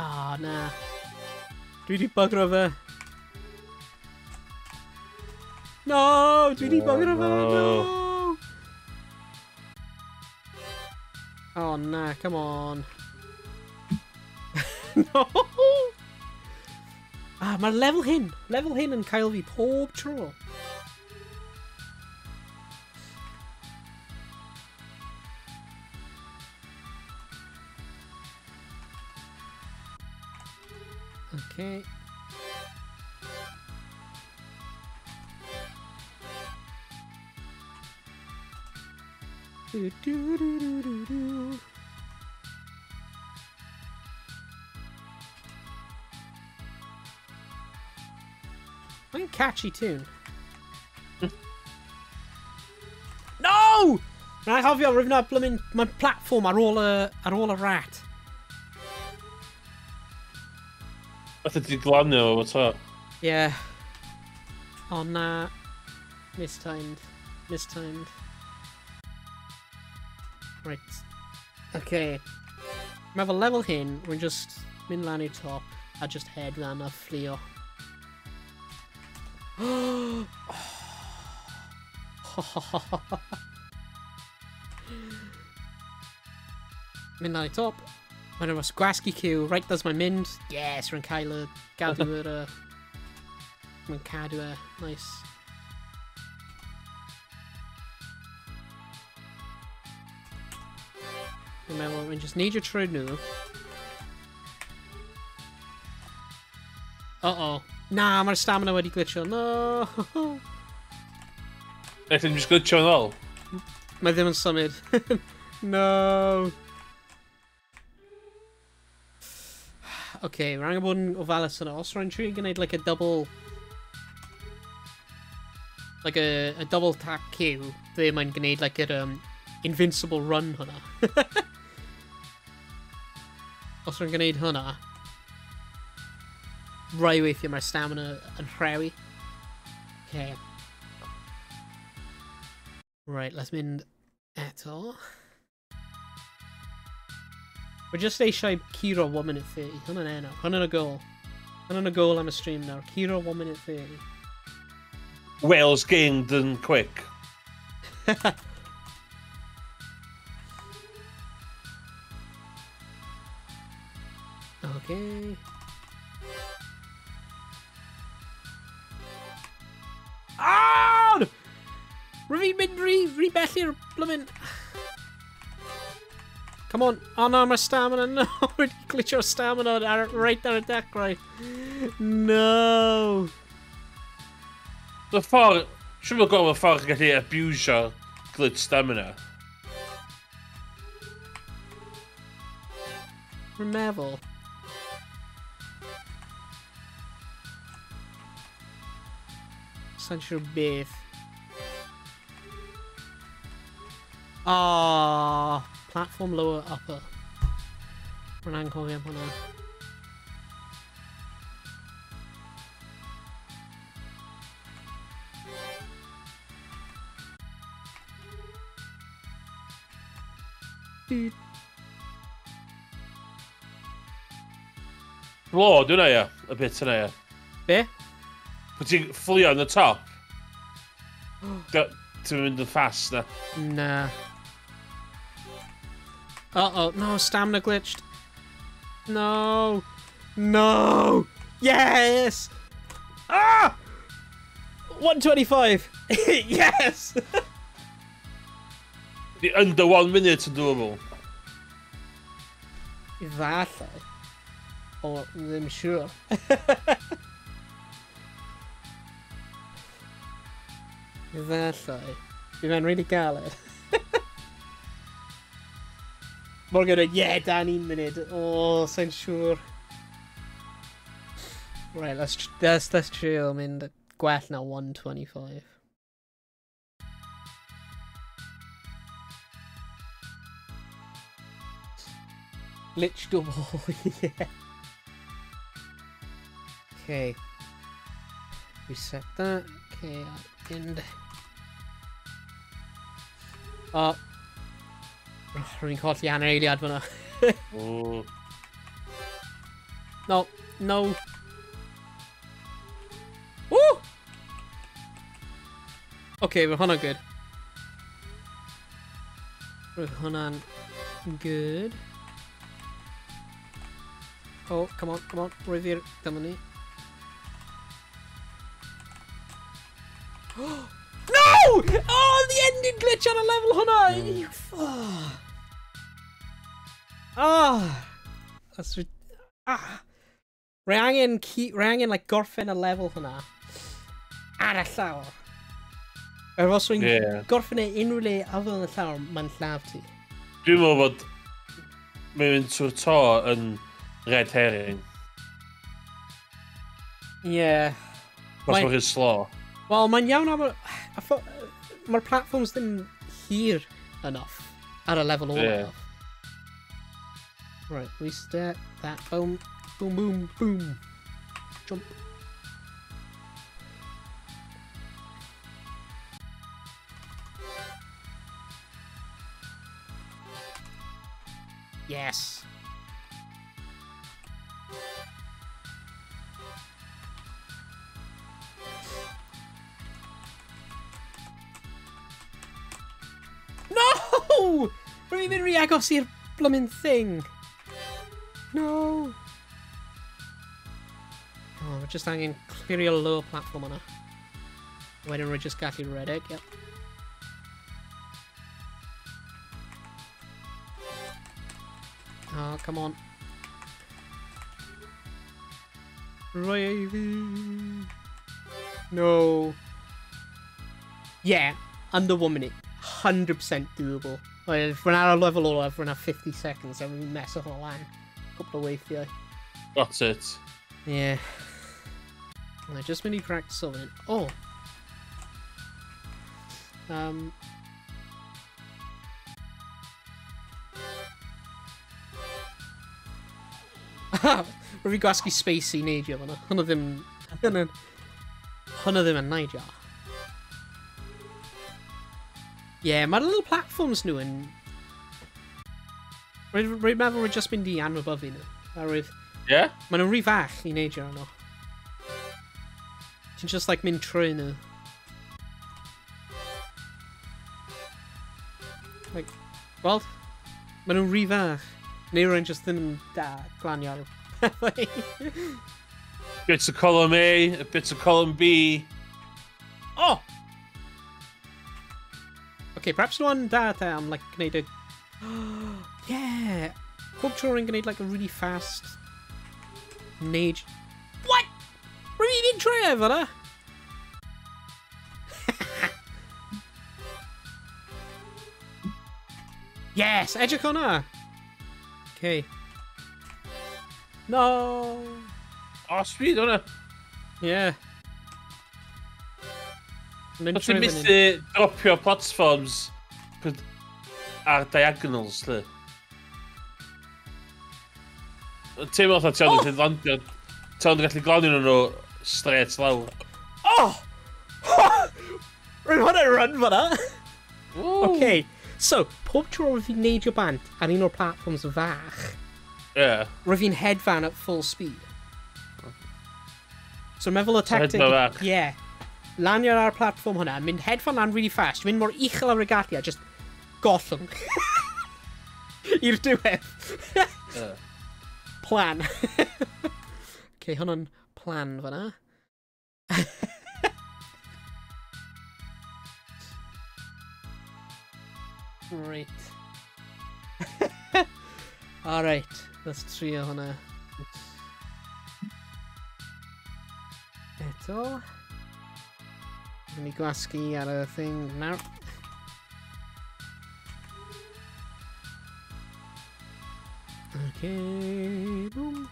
Ah, oh, nah. Duty bugger over. No! Duty bugger over, no! Oh, nah, come on. No! Ah, my level hin. Level hin and Kyle V. Poor troll. Okay. Do. What a catchy tune. No! I have you riven up blooming my platform are all a rat. That's a glam now, what's that? Yeah. Oh, nah. Mistimed. Right. Okay. We have a level hin, we're just Minlani top. I just head down a fleo. Minlani top. When I was Grasky Q, right does my mind. Yes, Rankaila, Galdura, Rankadua, nice. Remember, we just need your trade new. Uh-oh. Nah, my stamina already glitched. No! I think just glitch on all. My demon summit. No! Okay, Rangabun Ovalis and Osrantry are gonna need like a double... like a double tap Q. They might need like an invincible run hunter. Also, I'm gonna need hunter. Right away for my stamina and Hrawi. Okay. Right, let's mend Etor. We're just a shy Kira 1 minute 30. Hunter a goal on a stream now. Kira 1 minute 30. Wales gained and quick. Okay. Ah! Rebettir, bloomin'. Come on. Oh no, my stamina. No, it glitched your stamina right there at that right. No. The far should have got a far get the abuser glitch stamina. Remember. Sancho Beef. Ah, platform lower upper. Renang Korean Pona. Floor, don't I? A bit, don't I? Bit? Putting fully on the top. Got to run the faster. Nah. Uh-oh, no, stamina glitched. No. No. Yes! Ah! 125. Yes! The under 1 minute doable. That. Oh, I'm sure. That's right. You ran really gallant. We're gonna, yeah, Danny minute. Oh, censure. Right, let's chill. I'm in the Gwat now, 125. Glitch double, yeah. Okay. Reset that. Okay, I end. Oh, ring caught the Anna when I. No, no. Woo! Okay, we're Hana good. We're Hana good. Oh, come on, come on, revere Domini. No! Oh, the ending glitch on a level 100! No. Oh. Oh. That's ah! Rangin like Gorfin a level 100. And a sour. We're also Gorfin in relay other than a sour, man slavty. Do you know what? Moving to a tower and red herring. Yeah. That's what his slaw. Well, man, yeah, I thought my platforms didn't hear enough at a level all enough. Right, we start that. Boom, boom, boom, boom. Jump. Yes. No! We're even react off your bloomin' thing. No. Oh, we're just hanging clearly a lower platform on her. Why didn't we just get you red egg? Yep. Oh, come on. Ravy. No. Yeah, under 1 minute. 100% doable. Like, if we're at a level or if we're at 50 seconds, then we mess up a line. Couple of waves, yeah. Got it. Yeah. I just mini practice of it. Oh. Rigoski Spacey Niger, one of them and Niger. Yeah, my little platform's new and remember we've just been the an above in it. Yeah? Man a rivach in Niger or not. It's just like min trainer. Like well man a rivach. Nearer and just them clan. Bits of column A, bits of column B. Oh! Okay, perhaps one that I'm like gonna do. Yeah! Hope drawing gonna need like a really fast nage. What? Really did try over that? Yes, edge of corner. Okay. No. Oh, sweet, don't it? Yeah. But you missed the drop your platforms are diagonals there. Tim oedd a tewn yn landio. Tewn yn gallu glanio nhw straight lawr. Oh! Rwy'n hwnna'n run fanna. Okay. So, pob tro rwy'n neidio bant ar un o'r platforms fach. Yeah. Rwy'n hedfan at full speed. So, meddwl o tactic... Yeah. Lanio ar platform hwnna, mynd hedfan lan really fast, mynd mor uchel ar y gallu a just gollwng. I'r diwedd. Plan. Okay, hwnna'n plan fanna. Right. Alright, let's try hwnna. Eto. Let me glasky out of the thing now. Okay, boom.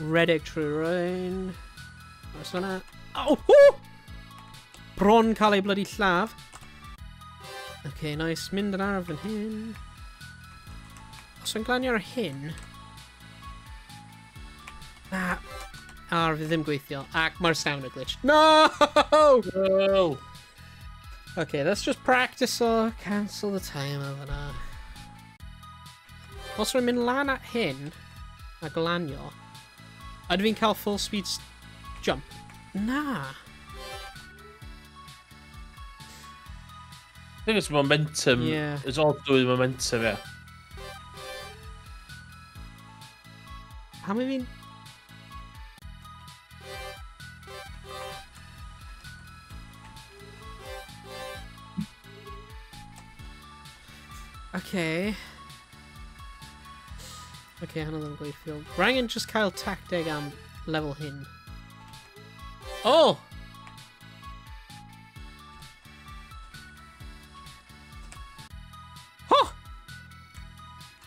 Red extra rain. What's that? Oh! Whoo! Bron cael ei bloody llav. Okay, nice. Mynd yn araf yn hyn. Os o'n glanio ar hyn... Na. Araf i ddim gweithio. Ac mae'r sound yn glitch. No! No! Okay, let's just practice or cancel the timer fanna. Os rwy'n mynd lan at hyn, a glanio, a dwi'n cael full speed jump. Na. I think it's momentum. Yeah. It's all to do with momentum, yeah. How many? Okay. Okay, another great field. Ryan just Kyle tactic and level him. Oh.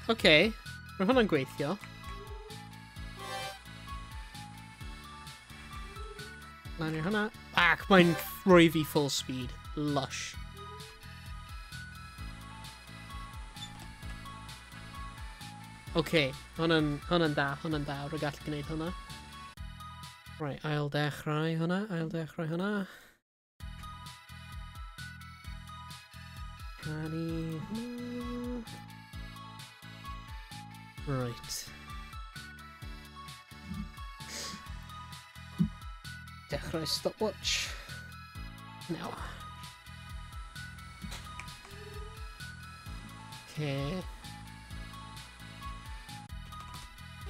Okay, we're hwnna'n gweithio. Lanio'r hwnna. Ac mae'n rhoi fi full speed. Lush. Okay, hwnna'n da. Rwy'n gallu gwneud hwnna. Right, ail dechrau hwnna. Canu hwnna. Right. Dechrau stopwatch. No. Okay.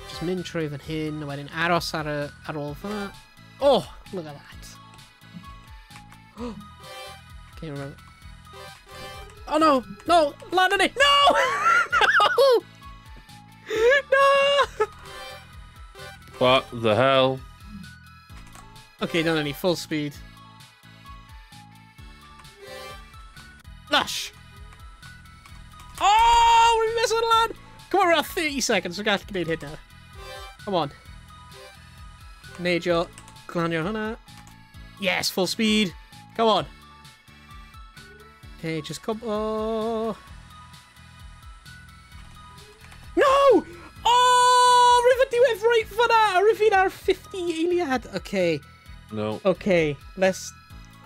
Just mynd trwy fan hyn, a wedyn aros ar ôl fanna. Oh, look at that. Okay, right. Oh no, no, land on it, no! No! No! What the hell? Okay, not any full speed. Lush! Oh, we're missing a lad! Come on, we're at 30 seconds. We're going to hit that. Come on. Nature, clan your hunter. Yes, full speed. Come on. Okay, just come. Oh. No! Oh, Rivetti went right for that. Rivina 50 Iliad. Okay. No. Okay, let's.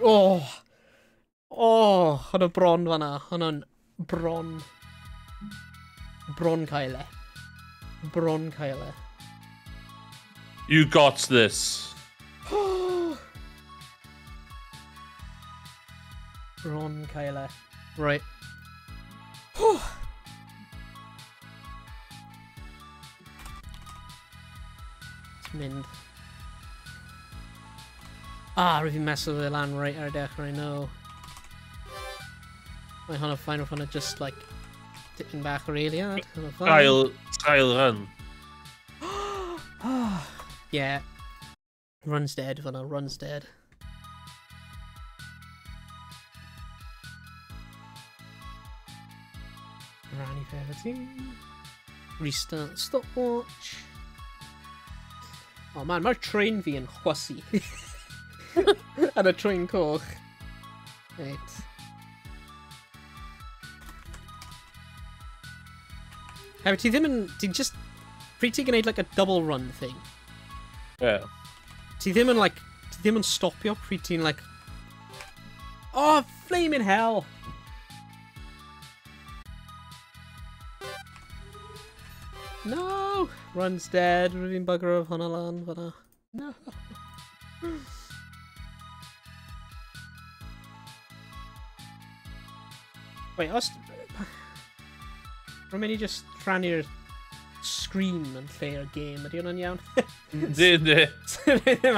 Oh. Oh, on a bron, vanna. On bron. Bronkaile. Bronkaile. You got this. Bronkaile. Right. It's mind. Ah, really massive land right our deck right now. My Hunter Final Hunter just like tipping back really hard. I'll run. Yeah. Run's dead, Vanna, run's dead. Granny Verity. Restart stopwatch. Oh man, my train being hussy. And a train coach. Right. Have you them and did just pretty grenade like a double run thing? Yeah. See them and like did them and stop your pretty like oh flaming hell. No, run's dead. Ravine bugger of Honaland, but no. Wait, us. Romani just trying to scream and play a game. Are you on your own? Did they?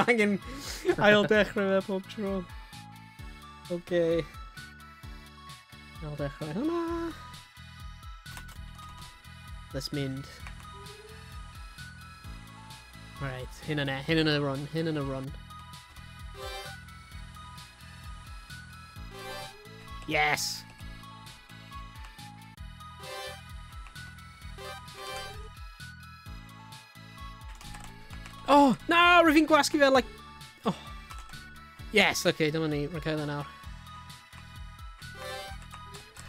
Hanging. I'll declare up troll. Okay. I'll declare. Let's mend. All right, in and a run. Yes. Oh, no, Ravine Guasquivel, like... Oh. Yes, okay, don't want to recover an hour.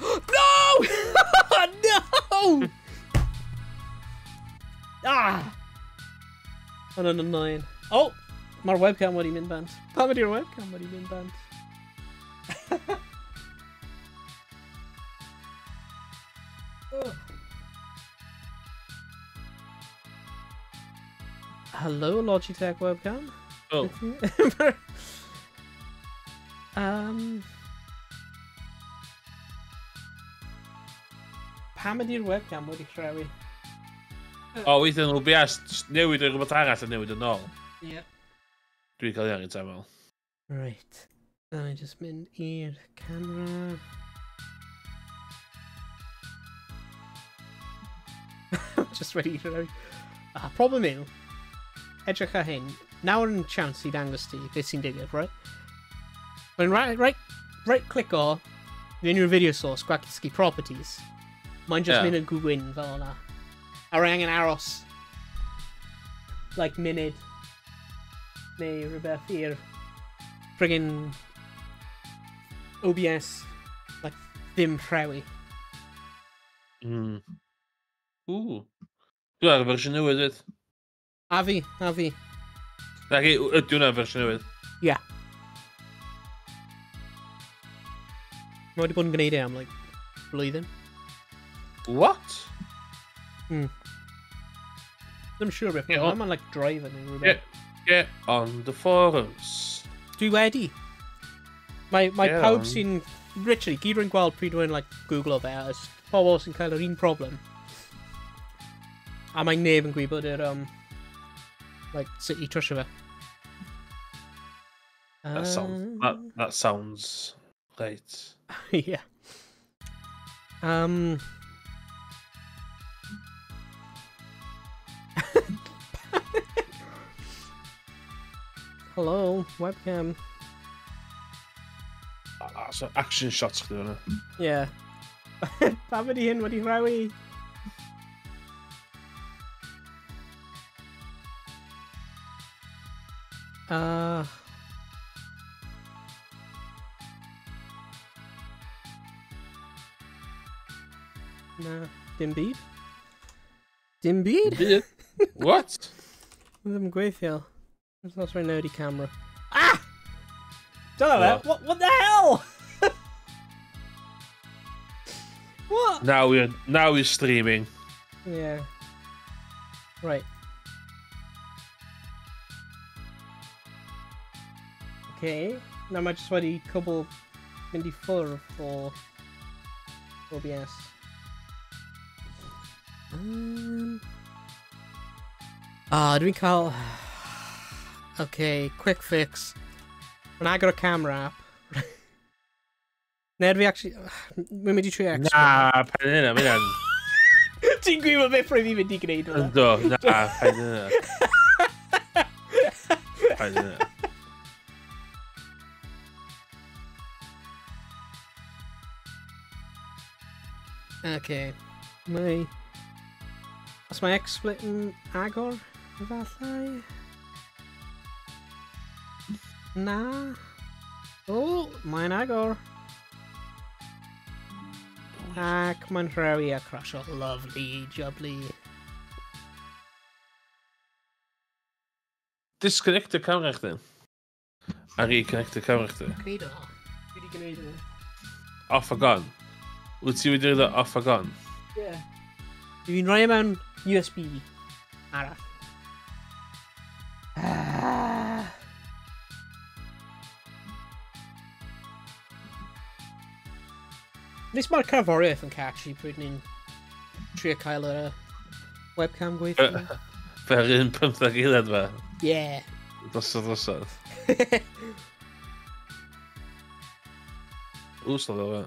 No! No! Ah! Oh, no, no, nine. Oh! My webcam, what do you mean, band? How about your webcam, what do you mean, band? Oh. Hello, Logitech webcam. Oh. Pamadir webcam, what is it? Oh, we didn't OBS. Now we do what I had to do with all. Yeah. Do we call it time all? Right. I just meant here camera. Just ready for problem in. Edrica Hain. Now we're in chance he'd Angusty, this seemed digger, right? When right click or in your video source, Quackitski properties. Mine just minute Googlin Valna. Arang and Aros. Like minute. Nay Rebeth here. Friggin OBS like Vim Prawi. Ooh. You have a version new, is it? Avi. Like, do not version of it. Yeah. What do you grenade? I'm like, bleeding. What? I'm sure if I'm on, like driving. Get on the forums. Do ready. My pubs in Richard, Gider and Gwald pre doing like Google about us. Paul Wilson Kylerine problem. And my name and Gweebo did like City Trishova. That sounds right. Yeah. Hello, webcam. So action shots doing it. Yeah. Pamadi in what do you Nah, Dimbead? Dimbead? Yeah. What? Them Gwyfiel. That's not my nerdy camera. Ah! Don't know that. What the hell? What? Now we're streaming. Yeah. Right. Okay. Now I just want to couple Mindy Fuller for OBS. Do we call... Okay, quick fix. When I got a camera app... Now do we actually... When we do 3x... Nah, I didn't, Do you agree with me for even digging it? No, nah, I didn't. Okay. That's my X splitting Agor? Vathai? Nah. Oh, mine Agor. Mantraria Crusher. Lovely jubbly. Disconnect the camera then. And reconnect the camera then. Afghan. Would see we do that Afghan. Yeah. You can run on USB. Alright. This might kind of worry if I'm actually putting in Triakila webcam going through. Farin pumped like you that way. Yeah. That's it. Also, though,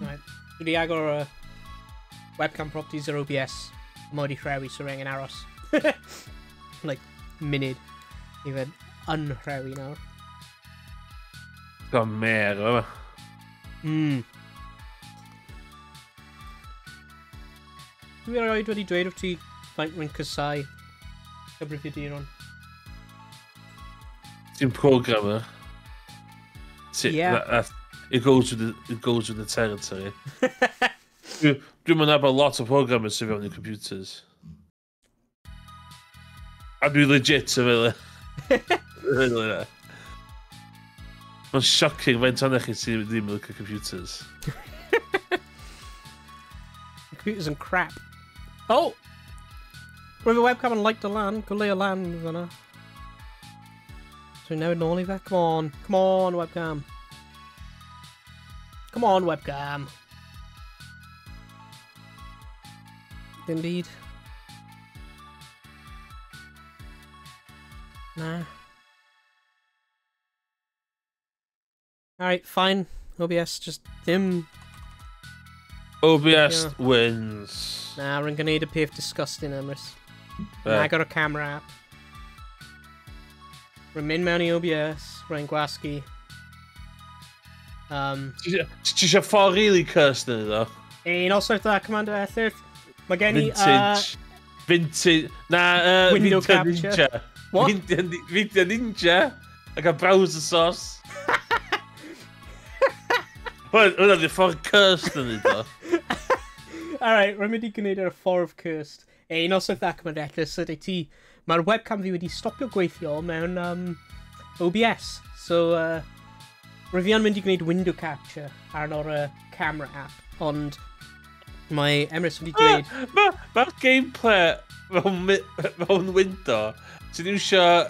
right. So the Agora webcam properties are OBS, Modi Hrawi, Serang and Aros. Like, minid. Even unhrawi now. Got mad, huh? Hmm. We are already doing of tea, like Rinkasai. Every video on. It's in programmer. Yeah. It goes with the territory. Do man have a lot of programmers on the computers? I'd be legit, really. Really. It's shocking when I can see the milk of computers. Computers and crap. Oh! With a webcam and like the land, go lay a land, you know. So we now normally that. Come on, webcam. Come on, webcam. Indeed. Nah. Alright, fine. OBS, just dim. OBS wins. Nah, we're gonna need a pay of disgusting, Emrys. Nah, I got a camera app. We're in Mounty OBS, we're in Gwaski. Just a far really cursed though. And also that Commander Arthur, Mageni, vintage, nah, window vintage capture. Ninja. What? Vintage Ninja, like a browser source. Well, the far cursed though. All right, remedy Canada a far of cursed. And also that Commander Arthur said it. My webcam view would stop your gweithio mewn OBS. So. Review when you need window capture and or a camera app on my Emirates when you need. But gameplay on window. So you show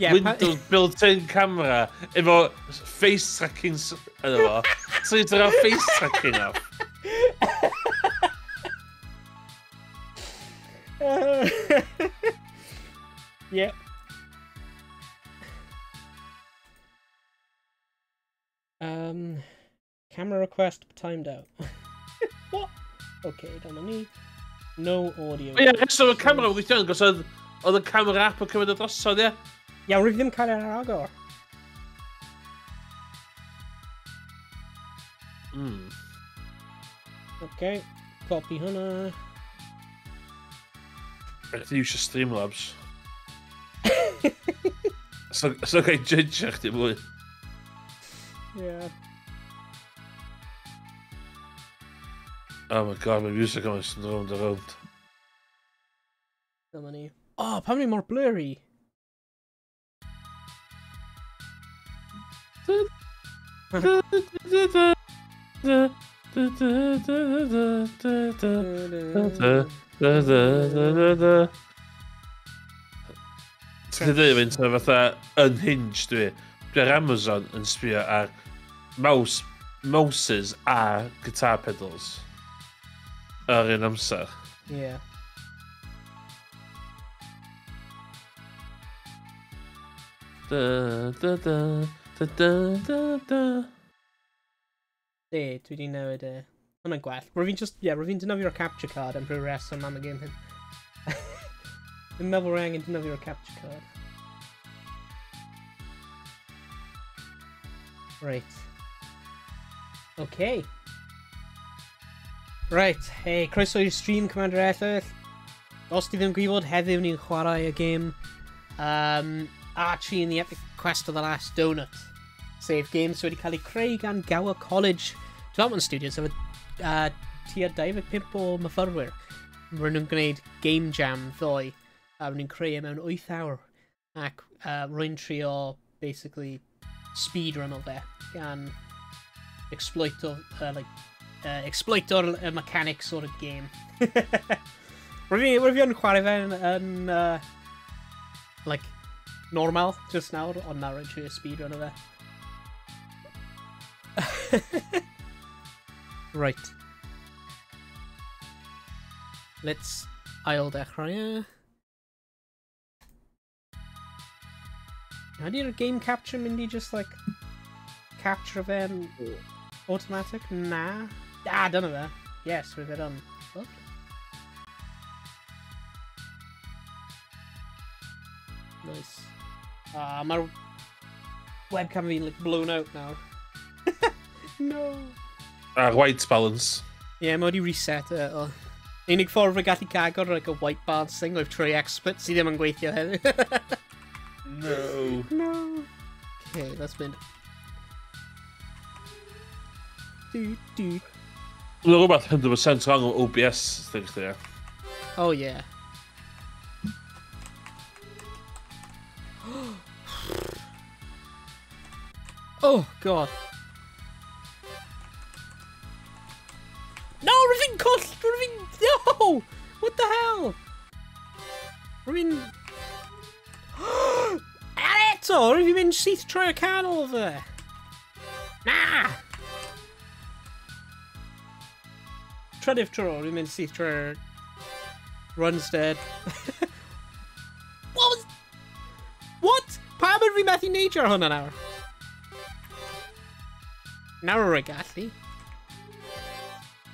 Windows built-in camera about face tracking. So it's a face tracking app. Yeah. Camera request timed out. What? Okay, don't need no audio. Oh, yeah, so a camera we can go so other camera app will come in the dust, so there. Yeah, review them kind of go. Okay. Copy hunter. Het nieuwste Streamlabs. Zo geen judge, echt, boy. Yeah. Oh my god, my music is thrown around. How many? Oh, how many more blurry? Ze doen zo wat unhinged weer. Op Amazon en spelen haar mouses en guitar pedals. In Amsterdam. Ja. Hey, dwi di newid e. Hwna'n gwell. Rwy'n fi'n dynofio'r capture card am rhyw reswm am y game hyn. Dwi'n meddwl rwy'n angen dynofio'r capture card. Right. Okay. Right, hey, croeso i'r stream, Commander Ethel. Os di ddim gwybod, heddiw ni'n chwarae y game Archie and the Epic Quest for the Last Doughnut. Sef game sydd wedi cael ei creu gan Gower College Development Studios efo tua 25 o myfyrwyr. Rwy'n nhw'n gwneud Game Jam 2 a rwy'n nhw'n creu mewn 8 awr ac rwy'n trio basically speedrun o fe gan exploit o'r mechanics o'r game. Rwy'n fi'n chwarae fe yn like normal just now on narrow to a speedrun of it. Right. Let's ail dechrau. How do you game capture Mindy just like capture of an automatic? Nah. Ah, done of it. Yes, we've it on. Look. Nice. My webcam being like blown out now. No. White balance. Yeah, mae wedi reset it. Unig ffordd fy gallu cago'r like a white balance thing oedd trwy expert sydd ddim yn gweithio hefyd. No. No. Okay, that's been. Do do. We're about 100% wrong on OBS things there. Oh yeah. Oh god. No, Ravine cost! Ravine. No! What the hell? Ravine. Aleto, have you been seated to try a card over there? Nah! Treadiv Troll, have you been seated to try. Run's dead. What was. What? Pam and Matthew Nature on an hour. Nawr o'r gallu.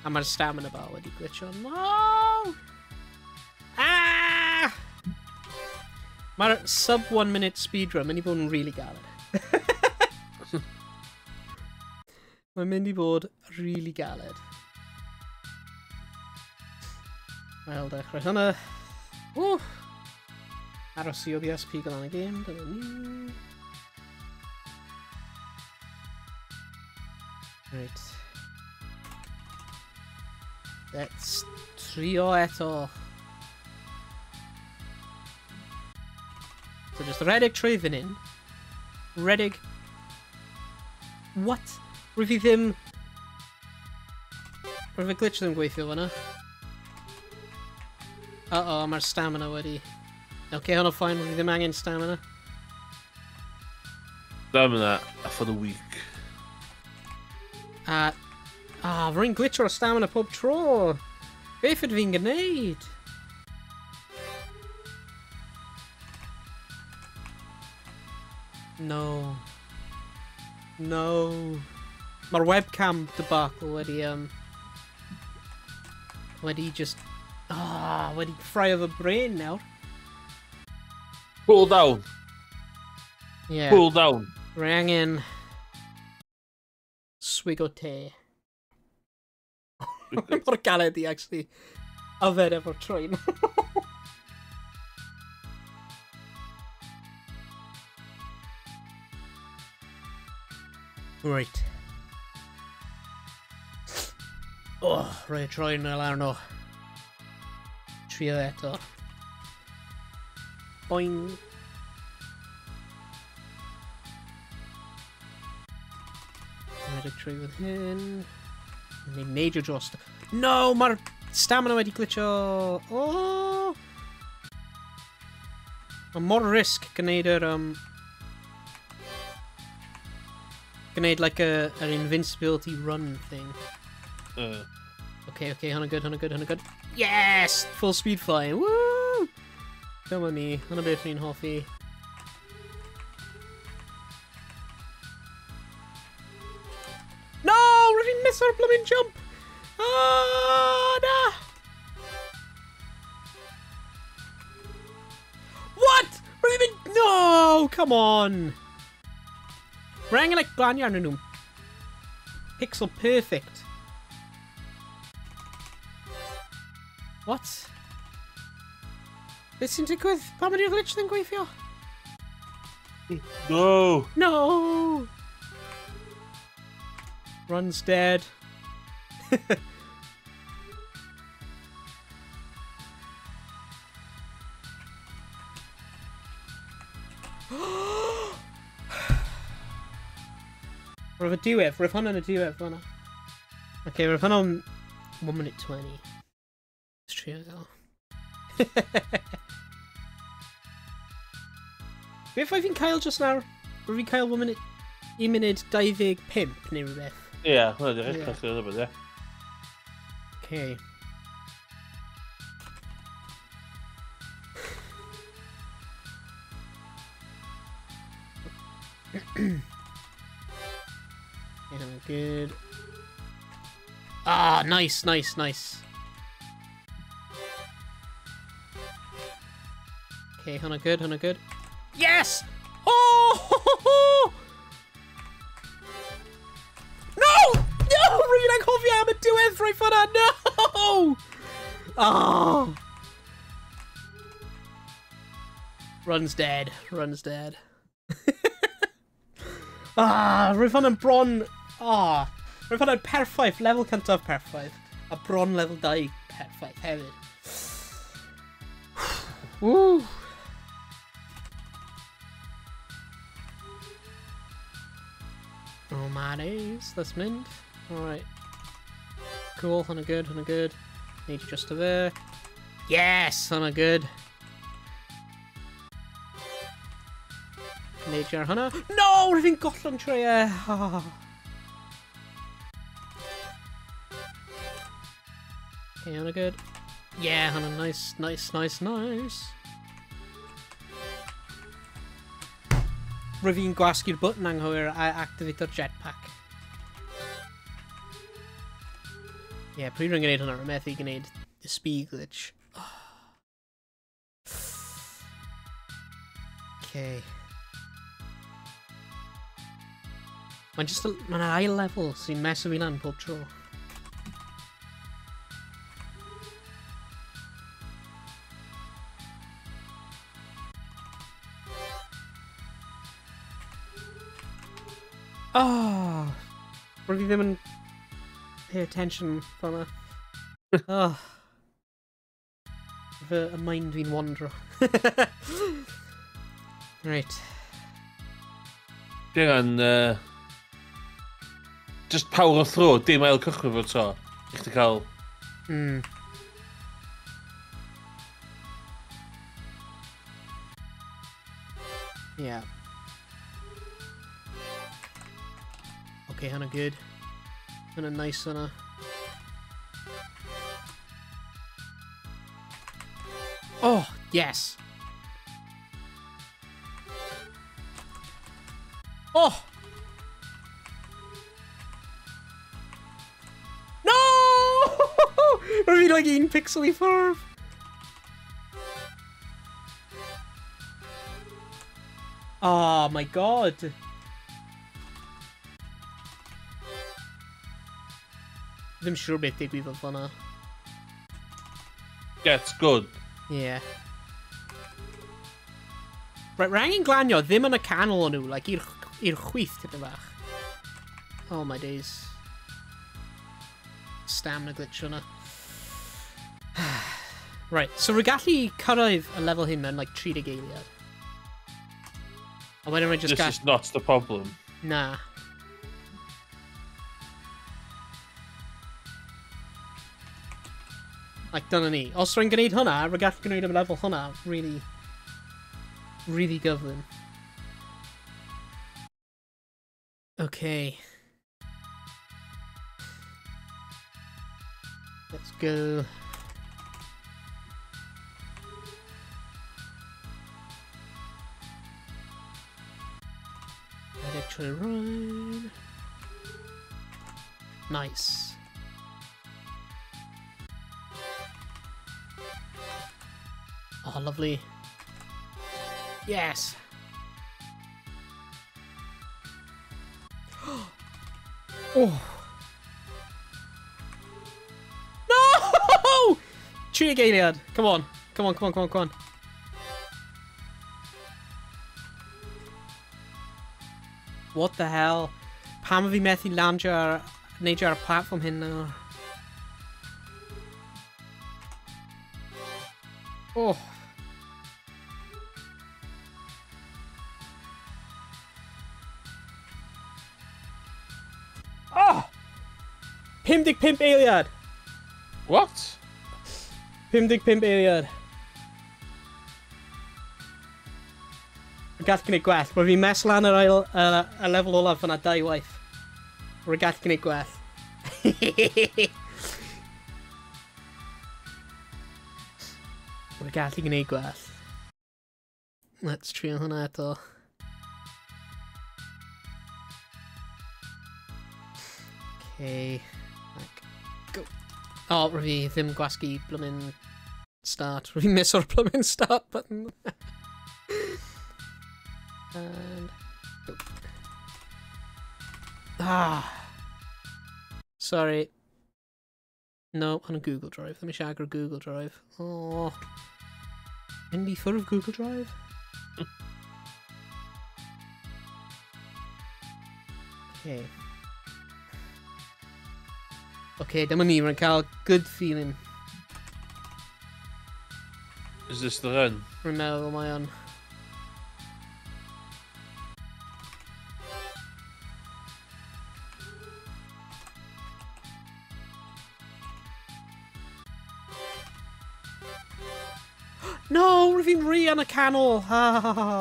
A mae'r stamina bar wedi glitcho. No! Ah! Mae'r sub 1 minute speedrun mynd i bod yn really galed. Mae'n mynd i bod really galed. Wel, dechrau hwnna. Wff! Aros i OBS pigol yn y game. Dyna ni. Right. Let's trio eto. So just Redig trwy fan hyn. Redig. What? Rwyf fi ddim. Rwyf y glitch ddim gweithio fanna. Uh-oh, mae'r stamina wedi. Okay, hwnna'n fine, rwyf fi ddim angen stamina. Stamina for the week. Rwy'n glitcho o stamina pob tro. Beth ydw fi'n gwneud? No. No. Mae'r webcam debacle wedi just. Ah, wedi fry over brain nawr. Cool down. Yeah. Cool down. Rang in. Swigo te. mortality actually I've ever tried. Right. Oh, right, trying, I don't know. Try that up. Boing. Another tree with him. And a major just. No, my stamina wedi glitcho. Oh! I'm more risk gwneud yr gwneud like an invincibility run thing. Okay, hwnna good. Yes! Full speed flying, woo! Dyma ni, hwnna beth ni'n hoffi. No! Rydyn ni'n miss ar bloomin' jump! Oh, na! What? Rydyn... No! Come on! We're angen like glanio arnyn nhw. Pixel perfect. What? This into digwydd? Pam ydy'r glitch yn gweithio? No! No! Run's dead. Roedd y diwedd, roedd hwnna'n y diwedd fanna. Ok, roedd hwnna'n 1 minute 20. Let's try it out. Beth oedd fi'n cael just nawr? Roedd fi'n cael 1 minute 25 neu rhywbeth? Ie, hwnna di'r eich cael rhywbeth, ie. Ok. Good. Ah, nice. Okay, hwnna good. Yes! Oh! Ho! No! No! Rydyn ni'n cofio am y diwedd rhaid ffynna! No! Oh! Run's dead. Ah, rhaid ffynna'n bron... Ah, rwy'n ffordd o'r perffaith, lefel cyntaf perffaith, a bron lefel 2 perffaith hefyd. Woo! Oh my days, that's mint. Alright. Cool, hwnna good. Need just to there. Yes, hwnna good. Need jar hwnna. No, rwy'n gollon trwy e! Oh. Okay, hwnna good. Yeah, hwnna nice. Rwy'n fi'n gwasgu'r button anghywir a activate o'r jetpack. Yeah, pryd rwy'n gwneud hwnna, rwy'n methu gwneud y speed glitch. Okay. Mae'n ail level sy'n meso fi lan pob tro. Oh, rwy'n fi ddim yn pay attention fanna. Oh, fy mind fi'n wandro. Right. Dwi'n angen just power throw, dim ail cychwyn fod to. I'ch ti cael... Yeah. Okay, hwnna good. Hwnna nice hwnna. Oh, yes! Oh! No! Are we like eating pixely far? Oh my god! I'm sure by the time we've done that. That's good. Yeah. Right, we're hanging glanio, them in a canal now, like, i'r chwith to the back. Oh my days. Stamina glitch on it. Right, so we're actually cut out a level him and like treat a game yet. And why don't we just This is not the problem. Nah. Like done any. Also I'm gonna need Hunna, we're gonna need a level Hunna, really governing. Okay. Let's go. Electro run. Nice. Oh, lovely. Yes. Oh. Treat a Gaeliad. Come on. Come on, come on, come on, come on. What the hell? Pam of Methi Landjar Najar platform in now. Oh. Oh! Pimdic Pimp Aliad. What? Pimdic Pimp Aliad. Regatkin it gwaith. We'll be mess lan a level all up on a die wife. Regatkin it gwaith. Regatkin it gwaith. Let's try on that though. Okay. Go. Oh, review them Gwaski bloomin' start. We miss our bloomin' start button. And go. Ah, sorry. No, on a Google Drive. Let me shagger Google Drive. Oh, in the foot of Google Drive. Okay. Okay, dyma ni, we're cael good feeling. Is this the run? Rwy'n meddwl mae o'n. No, rwy'n re yn y canol! Ha ha ha ha!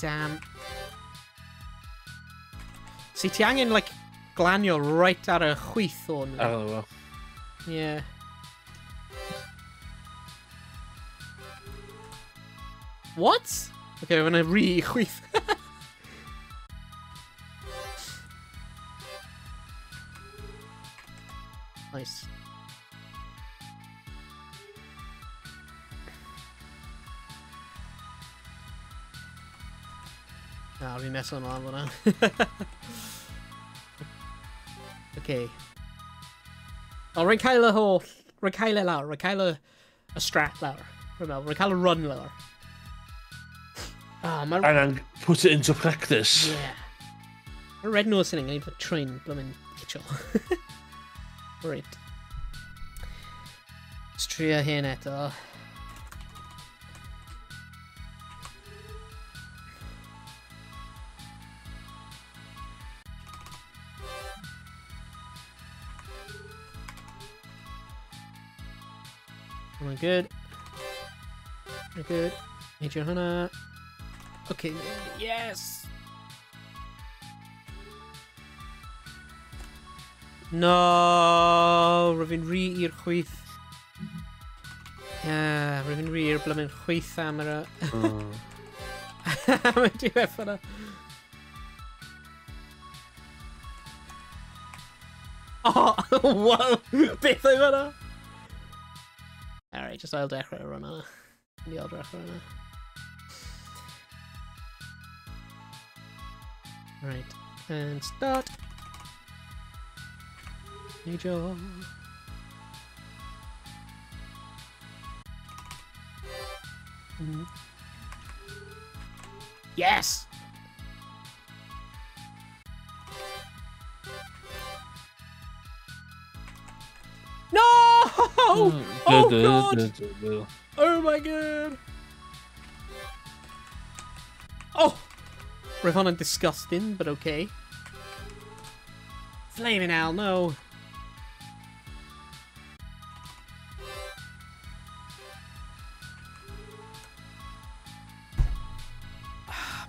Damn. See, ti angen, like, glanio right ar y chwith o'n. Oh, well. Yeah. What? Okay, we're gonna re-chwith. Nice. Nah, I'll be messing around with that. Okay. Oh, Rekaila Hall. Rekaila Lower. Rekaila a strat lower. Remember, Rekaila run lower. Ah, oh, my. And put it into practice. Yeah. My red nose thing, I need to train blooming kitchen. Right. Let's try here now, though. We're good. We're good. Need your Hunna. Okay. Yes. No. Rwy'n rhi i'r chwith. Yeah. Rwy'n rhi i'r blymyn chwith am yr... Mae'n diwedd hwnna. Oh, wow. Beth oedd hwnna? Alright, just I'll decorate a runner. The old runner. Right, and start. New job. Yes! No! Oh god! Oh my god! Oh! Ravon and disgusting, but okay. Flaming Owl, no!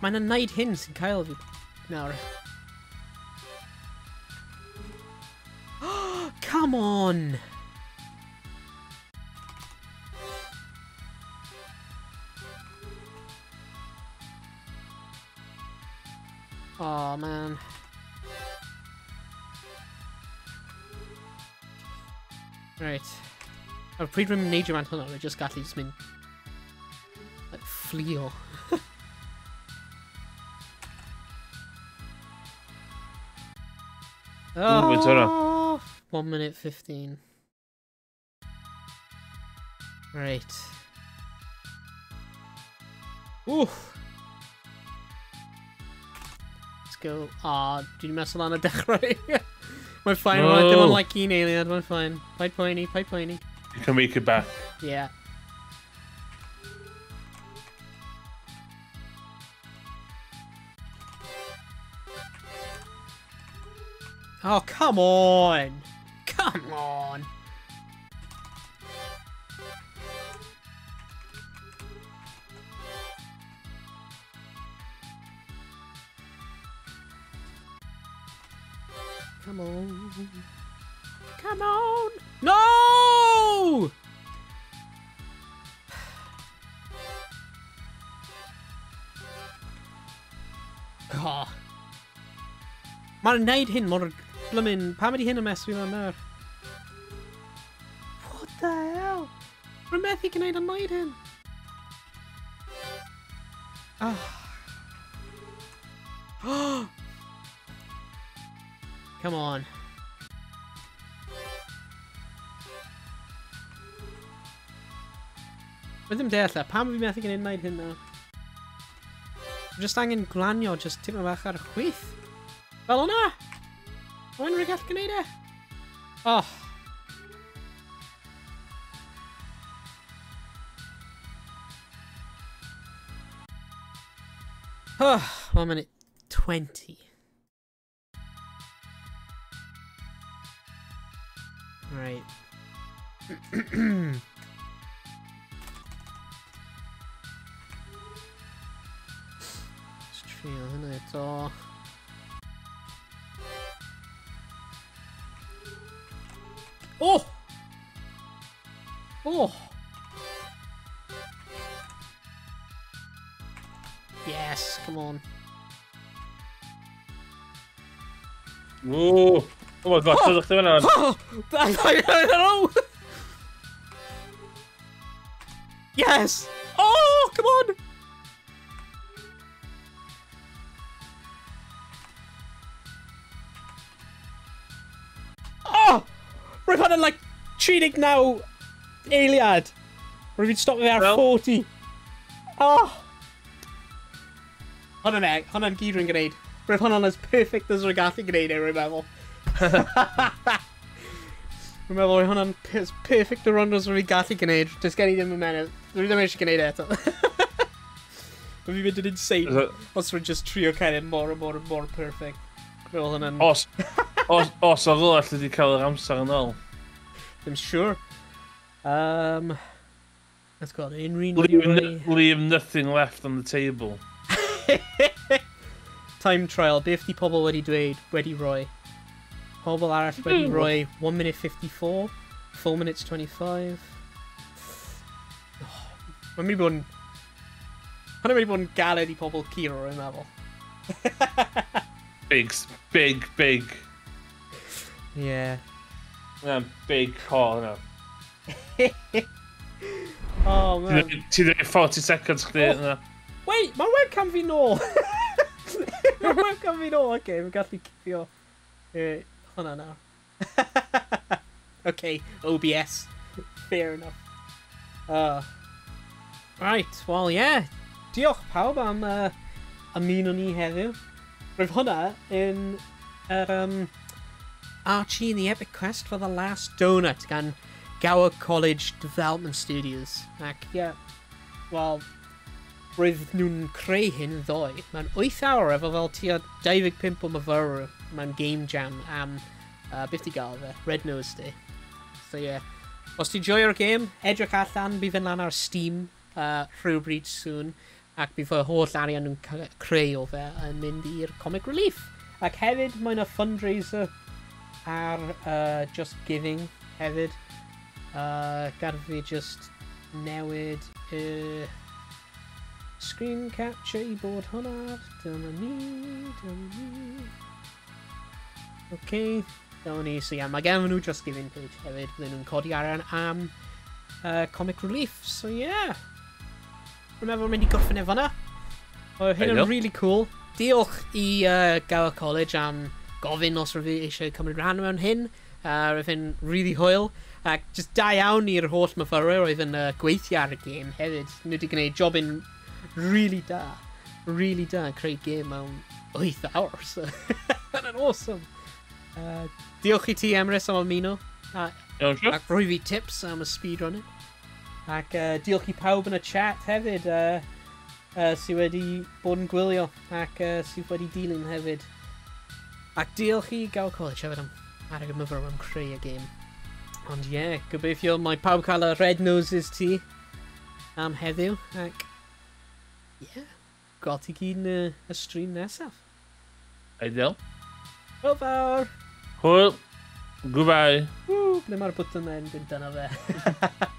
Man, a night hints in Kyle. No. Come on! Oh man. Right. I've pre-dreamed Nature Mantle, I just got his min. Like, Fleo. Oh, 1:15. Right. Oof. Let's go. Ah, did you mess around a deck right? We're fine. No. They won't like Keen Alien. We're fine. Fight pointy. Fight pointy. You can make it back. Yeah. Oh, come on! Come on! Come on! Come on! No! God. Man, night him, mother. Bloomin', how many hinna mess with on there? What the hell? Remethy can I deny him? Ah. Come on. With him death, Pam be methy can ignite him now. I'm just hanging Glanyo, just tipping back out of with. Well, no! When we get Canada? Oh. Oh, 1:20. Right. It's true, isn't it? Oh. Oh! Oh! Yes, come on. Oh! Oh my god, oh. Oh. I don't know! Yes! Oh, come on! We're like cheating now, Eliad. We've been stopped at 40. Oh, on an egg, on a Giedrin grenade. We're on as perfect as Regathi grenade, I remember. Remember, we're on as perfect a run as Regathi grenade. Just getting them a minute. We're the magic grenade at it. We've been doing insane. Also, just trio kind of more and more and more perfect. We're on an. Oh, so we'll actually do Keller Amsterdam now. I'm sure. That's got Inri. Leave nothing left on the table. Time trial. BFD Pobble Weddy Dwayne, Weddy Roy. Pobble RF Weddy Roy, 1:54, 4:25. When we run. When we run Galady Pobble Kiro in that one. Big. Yeah. Big corner. Oh man. 40 seconds clear. Oh. Wait, my webcam be no. Okay, we've got to keep your... hold on now. Okay, OBS. Fair enough. Right, well, yeah. Diolch pawb am ymuno ni heddiw. Roedd hwnna yn Archie and the Epic Quest for the Last Doughnut gan Gower College Development Studios. Ac ie, wel, roedd nhw'n creu hyn ddoe. Mae'n 8 awr efo fel tua 25 o myfyrwyr mewn game jam am beth i gael fe, Red Nose Day. So ie, os ti'n joio'r game, edrych allan, bydd yn lan ar Steam rhywbryd soon, ac bydd fy holl arian nhw'n creu o fe yn mynd i'r Comic Relief. Ac hefyd, mae yna fundraiser ar JustGiving hefyd. Gad fi just newid y screen capture i bod hwnna. Dyna ni. OK, dyna ni. So ie, mae gen nhw JustGiving page hefyd. Fydden nhw'n codi arian am Comic Relief. So yeah. Remember, mynd i gorffen efo hwnna. Oedd hyn yn really cool. Diolch i Gower College am gofyn os roedd fi eisiau cymryd rhan mewn hyn. Roedd hyn really hwyl. Ac just da iawn i'r holl myfyrwyr oedd yn gweithio ar y gêm hefyd. Nhw wedi gwneud jobyn really da. Really da yn creu gêm mewn 8 awr. So, that's awesome. Diolch i ti, Emrys, am ymuno. Ac roi fi tips am y speedrunner. Ac diolch i pawb yn y chat hefyd sydd wedi bod yn gwylio ac sydd wedi dilyn hefyd. Ac diolch i Gower College hefyd am arag y myfyrwyr am creu y gêm. Ond ie, gobeithio mae pawb cael y Red Noses ti am heddiw ac ie, gweld ti gyd yn y stream nesaf. Ideal. Hwyl fawr. Hwyl. Goodbye. Ww, ble mae'r bwtyn yn fynd dyna fe.